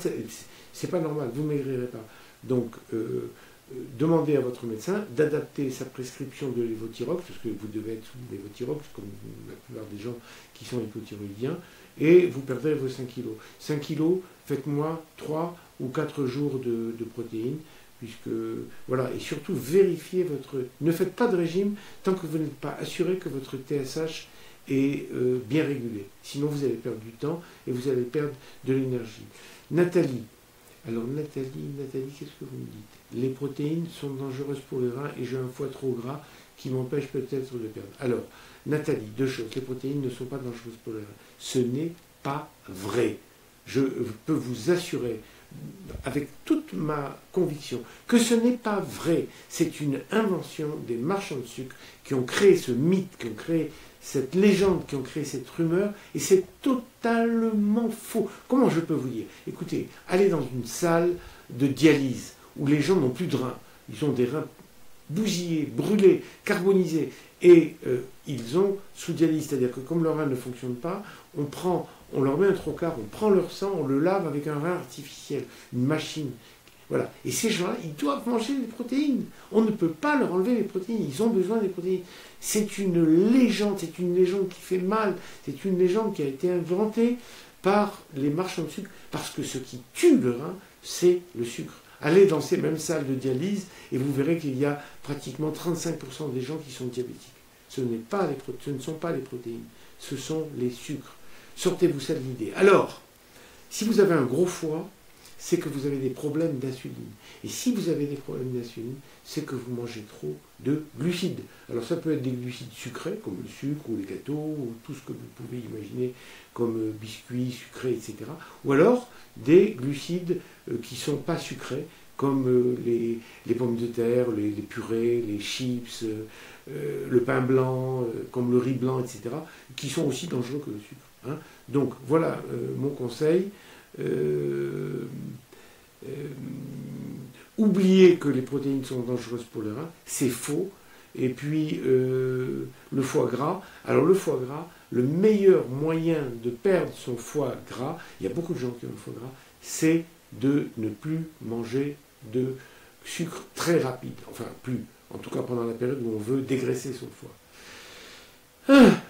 C'est pas normal, vous ne maigrirez pas. Donc, euh, euh, demandez à votre médecin d'adapter sa prescription de l'évothyrox, parce que vous devez être sous l'évothyrox, comme la plupart des gens qui sont hypothyroïdiens, et vous perdrez vos cinq kilos. cinq kilos, faites-moi trois ou quatre jours de, de protéines, puisque, voilà, et surtout vérifiez votre... Ne faites pas de régime tant que vous n'êtes pas assuré que votre T S H est euh, bien régulé. Sinon, vous allez perdre du temps et vous allez perdre de l'énergie. Nathalie. Alors, Nathalie, Nathalie, qu'est-ce que vous me dites? Les protéines sont dangereuses pour les reins et j'ai un foie trop gras qui m'empêche peut-être de perdre. Alors, Nathalie, deux choses. Les protéines ne sont pas dangereuses pour les reins. Ce n'est pas vrai. Je peux vous assurer, avec toute ma conviction, que ce n'est pas vrai. C'est une invention des marchands de sucre qui ont créé ce mythe, qui ont créé cette légende, qui ont créé cette rumeur, et c'est totalement faux. Comment je peux vous dire? Écoutez, allez dans une salle de dialyse où les gens n'ont plus de reins. Ils ont des reins bousillés, brûlés, carbonisés, et euh, ils ont sous dialyse, c'est-à-dire que comme leur rein ne fonctionne pas, on prend... on leur met un trocard, on prend leur sang, on le lave avec un rein artificiel, une machine. Voilà. Et ces gens-là, ils doivent manger des protéines. On ne peut pas leur enlever les protéines. Ils ont besoin des protéines. C'est une légende, c'est une légende qui fait mal. C'est une légende qui a été inventée par les marchands de sucre. Parce que ce qui tue le rein, c'est le sucre. Allez dans ces mêmes salles de dialyse et vous verrez qu'il y a pratiquement trente-cinq pour cent des gens qui sont diabétiques. Ce, n'est pas les pro- ce ne sont pas les protéines, ce sont les sucres. Sortez-vous ça de l'idée. Alors, si vous avez un gros foie, c'est que vous avez des problèmes d'insuline. Et si vous avez des problèmes d'insuline, c'est que vous mangez trop de glucides. Alors ça peut être des glucides sucrés, comme le sucre ou les gâteaux, ou tout ce que vous pouvez imaginer comme biscuits, sucrés, et cetera. Ou alors des glucides qui ne sont pas sucrés, comme les, les pommes de terre, les, les purées, les chips, euh, le pain blanc, euh, comme le riz blanc, et cetera, qui sont aussi dangereux que le sucre. Hein? Donc voilà euh, mon conseil, euh, euh, oubliez que les protéines sont dangereuses pour les reins, c'est faux, et puis euh, le foie gras, alors le foie gras, le meilleur moyen de perdre son foie gras, il y a beaucoup de gens qui ont le foie gras, c'est de ne plus manger de sucre très rapide, enfin plus, en tout cas pendant la période où on veut dégraisser son foie.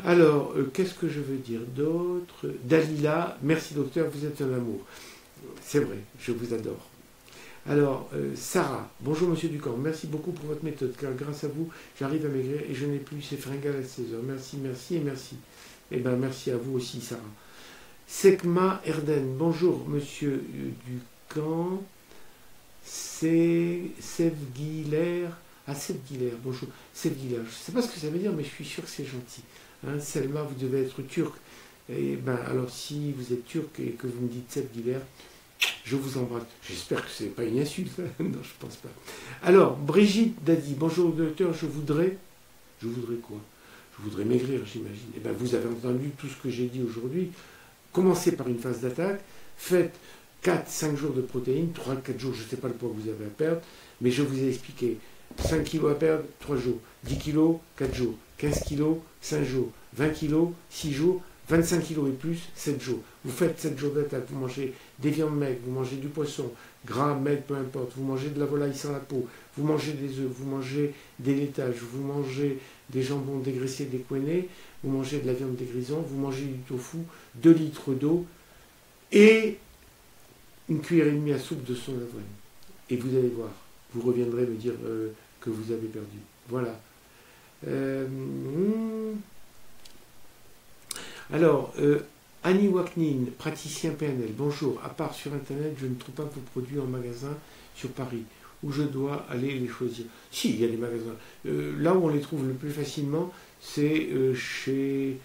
Alors, euh, qu'est-ce que je veux dire d'autre? Dalila, merci docteur, vous êtes un amour. C'est vrai, je vous adore. Alors, euh, Sarah, bonjour monsieur Dukan, merci beaucoup pour votre méthode, car grâce à vous, j'arrive à maigrir et je n'ai plus ces fringales à seize heures. Merci, merci et merci. Eh bien, merci à vous aussi, Sarah. Sekma Erden, bonjour monsieur Dukan. C'est Sevguilaire. Ah, Sevguilaire, bonjour. Sevguilaire, je ne sais pas ce que ça veut dire, mais je suis sûr que c'est gentil. Hein, Selma, vous devez être turc. Et ben, alors, si vous êtes turc et que vous me dites Sevguilaire, je vous embrasse. J'espère que ce n'est pas une insulte. Non, je pense pas. Alors, Brigitte Dadi, bonjour docteur, je voudrais... Je voudrais quoi? Je voudrais maigrir, j'imagine. Eh bien, vous avez entendu tout ce que j'ai dit aujourd'hui. Commencez par une phase d'attaque. Faites quatre à cinq jours de protéines, trois à quatre jours, je ne sais pas le poids que vous avez à perdre, mais je vous ai expliqué... cinq kilos à perdre, trois jours. dix kilos, quatre jours. quinze kilos, cinq jours. vingt kilos, six jours. vingt-cinq kilos et plus, sept jours. Vous faites sept jours d'attaque, vous mangez des viandes maigres, vous mangez du poisson, gras, maigre, peu importe. Vous mangez de la volaille sans la peau, vous mangez des œufs, vous mangez des laitages, vous mangez des jambons dégraissés, décoinés, vous mangez de la viande des grisons, vous mangez du tofu, deux litres d'eau et une cuillère et demie à soupe de son d'avoine. Et vous allez voir. Vous reviendrez me dire euh, que vous avez perdu. Voilà. Euh, alors, euh, Annie Waknin, praticien P N L. Bonjour. À part sur Internet, je ne trouve pas vos produits en magasin sur Paris. Où je dois aller les choisir. Si, il y a des magasins. Euh, là où on les trouve le plus facilement, c'est euh, chez,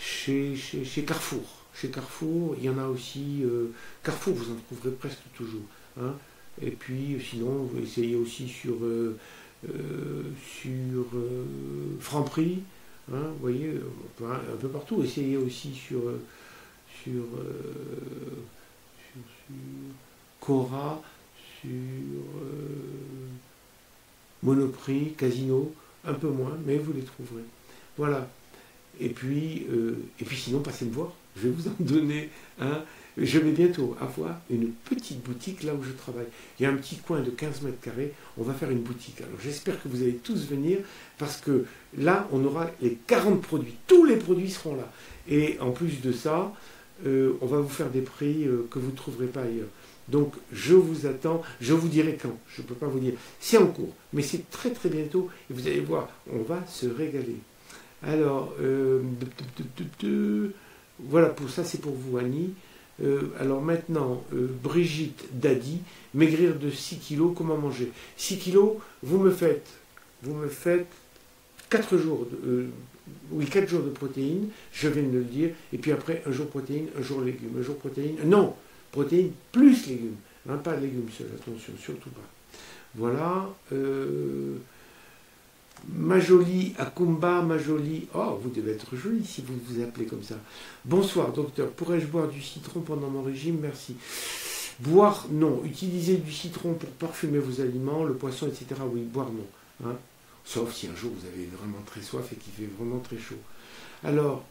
chez, chez, chez Carrefour. Chez Carrefour, il y en a aussi... Euh, Carrefour, vous en trouverez presque toujours. Hein. Et puis, sinon, vous essayez aussi sur, euh, euh, sur euh, Franprix, hein, vous voyez, un peu, un peu partout. Essayez aussi sur, sur, euh, sur, sur Cora, sur euh, Monoprix, Casino, un peu moins, mais vous les trouverez. Voilà. Et puis, euh, et puis sinon, passez me voir, je vais vous en donner un. Je vais bientôt avoir une petite boutique là où je travaille. Il y a un petit coin de quinze mètres carrés, on va faire une boutique. Alors j'espère que vous allez tous venir, parce que là, on aura les quarante produits. Tous les produits seront là. Et en plus de ça, euh, on va vous faire des prix euh, que vous ne trouverez pas ailleurs. Donc je vous attends, je vous dirai quand, je ne peux pas vous dire. C'est en cours, mais c'est très très bientôt, et vous allez voir, on va se régaler. Alors, euh, voilà, pour ça c'est pour vous Annie. Euh, alors maintenant, euh, Brigitte Dadi, maigrir de six kilos, comment manger? six kilos, vous me faites, vous me faites quatre jours, de, euh, oui, quatre jours de protéines, je viens de le dire, et puis après, un jour protéines, un jour légumes, un jour protéines, non, protéines plus légumes, hein, pas de légumes seuls, attention, surtout pas. Voilà, euh, ma jolie Akumba, ma jolie... Oh, vous devez être jolie si vous vous appelez comme ça. Bonsoir, docteur. Pourrais-je boire du citron pendant mon régime? Merci. Boire, non. Utiliser du citron pour parfumer vos aliments, le poisson, et cetera. Oui, boire, non. Hein? Sauf si un jour vous avez vraiment très soif et qu'il fait vraiment très chaud. Alors,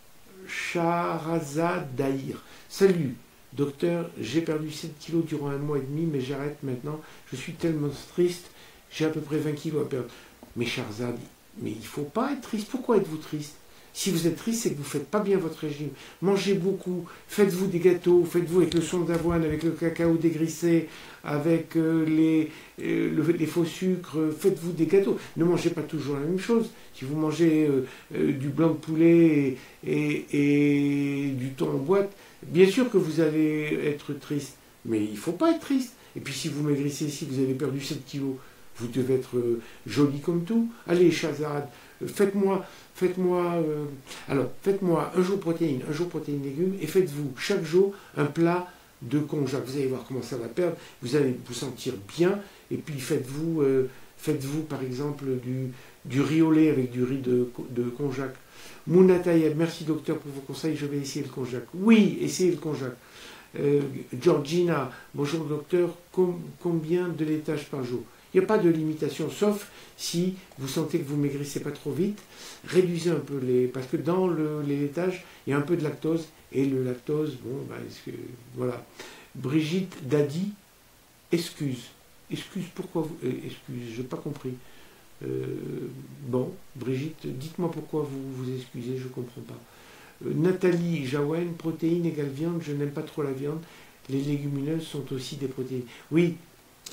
Shahrazad Dahir. Salut, docteur. J'ai perdu sept kilos durant un mois et demi, mais j'arrête maintenant. Je suis tellement triste. J'ai à peu près vingt kilos à perdre. Mais Charzad, mais il ne faut pas être triste. Pourquoi êtes-vous triste? Si vous êtes triste, c'est que vous ne faites pas bien votre régime. Mangez beaucoup, faites-vous des gâteaux, faites-vous avec le son d'avoine, avec le cacao dégraissé, avec euh, les, euh, le, les faux sucres, euh, faites-vous des gâteaux. Ne mangez pas toujours la même chose. Si vous mangez euh, euh, du blanc de poulet et, et, et du thon en boîte, bien sûr que vous allez être triste. Mais il ne faut pas être triste. Et puis si vous maigrissez, si vous avez perdu sept kilos, vous devez être euh, joli comme tout. Allez, Shahrazad, euh, faites-moi, faites-moi, euh, alors, faites-moi un jour protéines, un jour protéines légumes, et faites-vous chaque jour un plat de konjac. Vous allez voir comment ça va perdre, vous allez vous sentir bien, et puis faites-vous, euh, faites-vous par exemple du, du riz au lait avec du riz de, de konjac. Mounatayeb, merci docteur pour vos conseils, je vais essayer le konjac. Oui, essayez le konjac. Euh, Georgina, bonjour docteur, com combien de laitage par jour? Il n'y a pas de limitation, sauf si vous sentez que vous ne maigrissez pas trop vite. Réduisez un peu les... Parce que dans le, les laitages, il y a un peu de lactose. Et le lactose, bon, bah, est-ce que... Voilà. Brigitte Dadi, excuse. Excuse, pourquoi vous... Excuse, je n'ai pas compris. Euh, bon, Brigitte, dites-moi pourquoi vous vous excusez, je ne comprends pas. Euh, Nathalie Jaouen, protéines égale viande, je n'aime pas trop la viande. Les légumineuses sont aussi des protéines. Oui,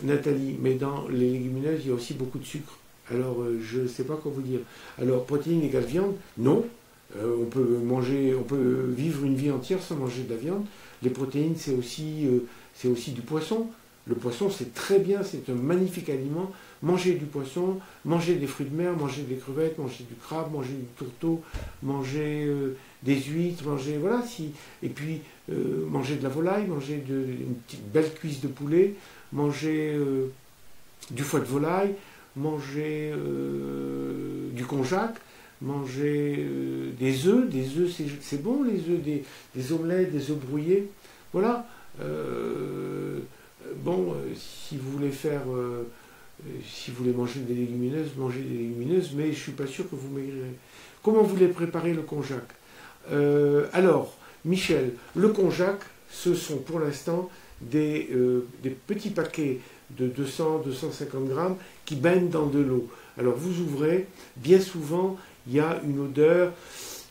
Nathalie, mais dans les légumineuses, il y a aussi beaucoup de sucre. Alors, euh, je ne sais pas quoi vous dire. Alors, protéines égale viande, non. Euh, on peut manger, on peut vivre une vie entière sans manger de la viande. Les protéines, c'est aussi, euh, c'est aussi du poisson. Le poisson, c'est très bien, c'est un magnifique aliment. Manger du poisson, manger des fruits de mer, manger des crevettes, manger du crabe, manger du tourteau, manger euh, des huîtres, manger, voilà, si. Et puis, euh, manger de la volaille, manger de, une petite belle cuisse de poulet, manger euh, du foie de volaille, manger euh, du konjac, manger euh, des œufs, des œufs c'est bon les œufs, des, des omelettes, des œufs brouillés, voilà. Euh, bon, euh, si vous voulez faire, euh, si vous voulez manger des légumineuses, mangez des légumineuses, mais je ne suis pas sûr que vous maigrirez. Comment vous voulez préparer le konjac? euh, Alors, Michel, le konjac, ce sont pour l'instant... Des, euh, des petits paquets de deux cents à deux cent cinquante grammes qui baignent dans de l'eau. Alors vous ouvrez, bien souvent il y a une odeur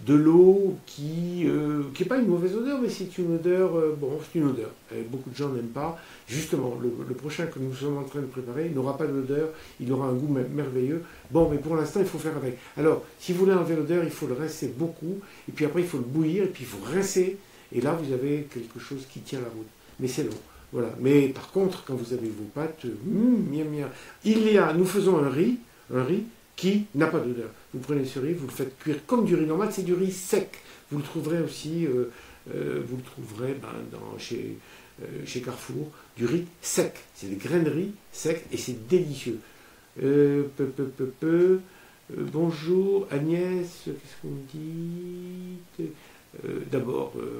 de l'eau qui euh, qui n'est pas une mauvaise odeur, mais c'est une odeur, euh, bon c'est une odeur, et beaucoup de gens n'aiment pas. Justement, le, le prochain que nous sommes en train de préparer n'aura pas d'odeur, il aura un goût merveilleux. Bon, mais pour l'instant il faut faire avec. Alors si vous voulez enlever l'odeur, il faut le rincer beaucoup, et puis après il faut le bouillir, et puis il faut rincer, et là vous avez quelque chose qui tient la route. Mais c'est long, voilà. Mais par contre, quand vous avez vos pâtes, mm, miam, miam. Il y a, nous faisons un riz, un riz qui n'a pas d'odeur. Vous prenez ce riz, vous le faites cuire comme du riz normal, c'est du riz sec. Vous le trouverez aussi, euh, euh, vous le trouverez ben, dans, chez, euh, chez Carrefour, du riz sec. C'est des graines de riz sec et c'est délicieux. Euh, peu, peu, peu, peu. Euh, bonjour Agnès, qu'est-ce qu'on me dit? euh, D'abord... Euh,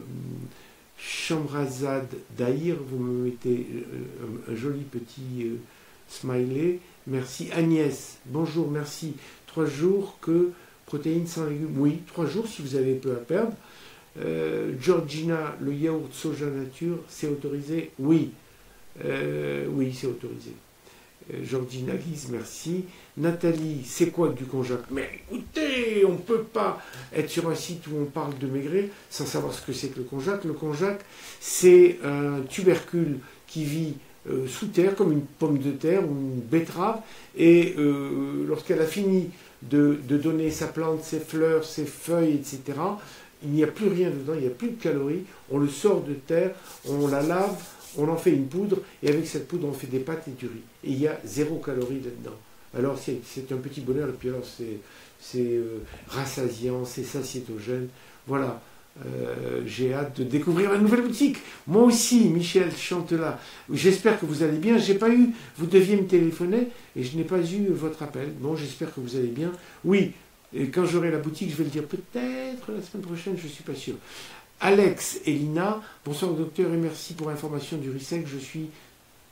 Shomrazade Dahir, vous me mettez un joli petit smiley. Merci Agnès, bonjour, merci. Trois jours que protéines sans légumes. Oui, trois jours si vous avez peu à perdre. Euh, Georgina, le yaourt soja nature, c'est autorisé? Oui, euh, oui, c'est autorisé. Euh, Georgina Lise, merci. Nathalie, c'est quoi du konjac? Mais écoutez, on ne peut pas être sur un site où on parle de maigrir sans savoir ce que c'est que le konjac. Le konjac, c'est un tubercule qui vit euh, sous terre, comme une pomme de terre ou une betterave, et euh, lorsqu'elle a fini de, de donner sa plante, ses fleurs, ses feuilles, et cetera, il n'y a plus rien dedans, il n'y a plus de calories, on le sort de terre, on la lave, on en fait une poudre, et avec cette poudre on fait des pâtes et du riz. Et il y a zéro calorie là-dedans. Alors c'est un petit bonheur, et puis alors c'est euh, rassasiant, c'est satiétogène. Voilà, euh, j'ai hâte de découvrir la nouvelle boutique. Moi aussi, Michel Chantelat, j'espère que vous allez bien. J'ai pas eu, vous deviez me téléphoner, et je n'ai pas eu votre appel. Bon, j'espère que vous allez bien. Oui. Et quand j'aurai la boutique, je vais le dire peut-être la semaine prochaine, je ne suis pas sûr. Alex et Lina, bonsoir docteur et merci pour l'information du riz sec. Je suis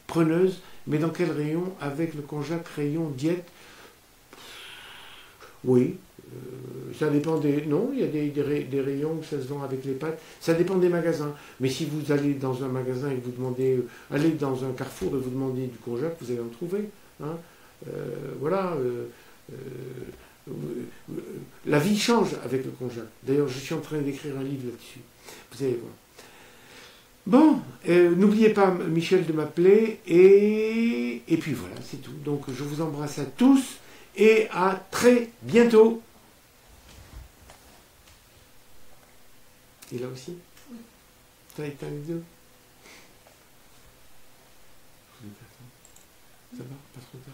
preneuse, mais dans quel rayon? Avec le konjac, rayon diète? Oui, euh, ça dépend des... Non, il y a des, des, des rayons où ça se vend avec les pâtes. Ça dépend des magasins. Mais si vous allez dans un magasin et vous demandez... Euh, allez dans un carrefour et vous demandez du konjac, vous allez en trouver. Hein. Euh, voilà... Euh, euh, La vie change avec le konjac. D'ailleurs, je suis en train d'écrire un livre là-dessus. Vous allez voir. Bon, euh, n'oubliez pas, Michel, de m'appeler. Et... et puis voilà, c'est tout. Donc, je vous embrasse à tous et à très bientôt. Et là aussi ? Oui. T'as éteint les deux ? Ça va ? Pas trop tard ?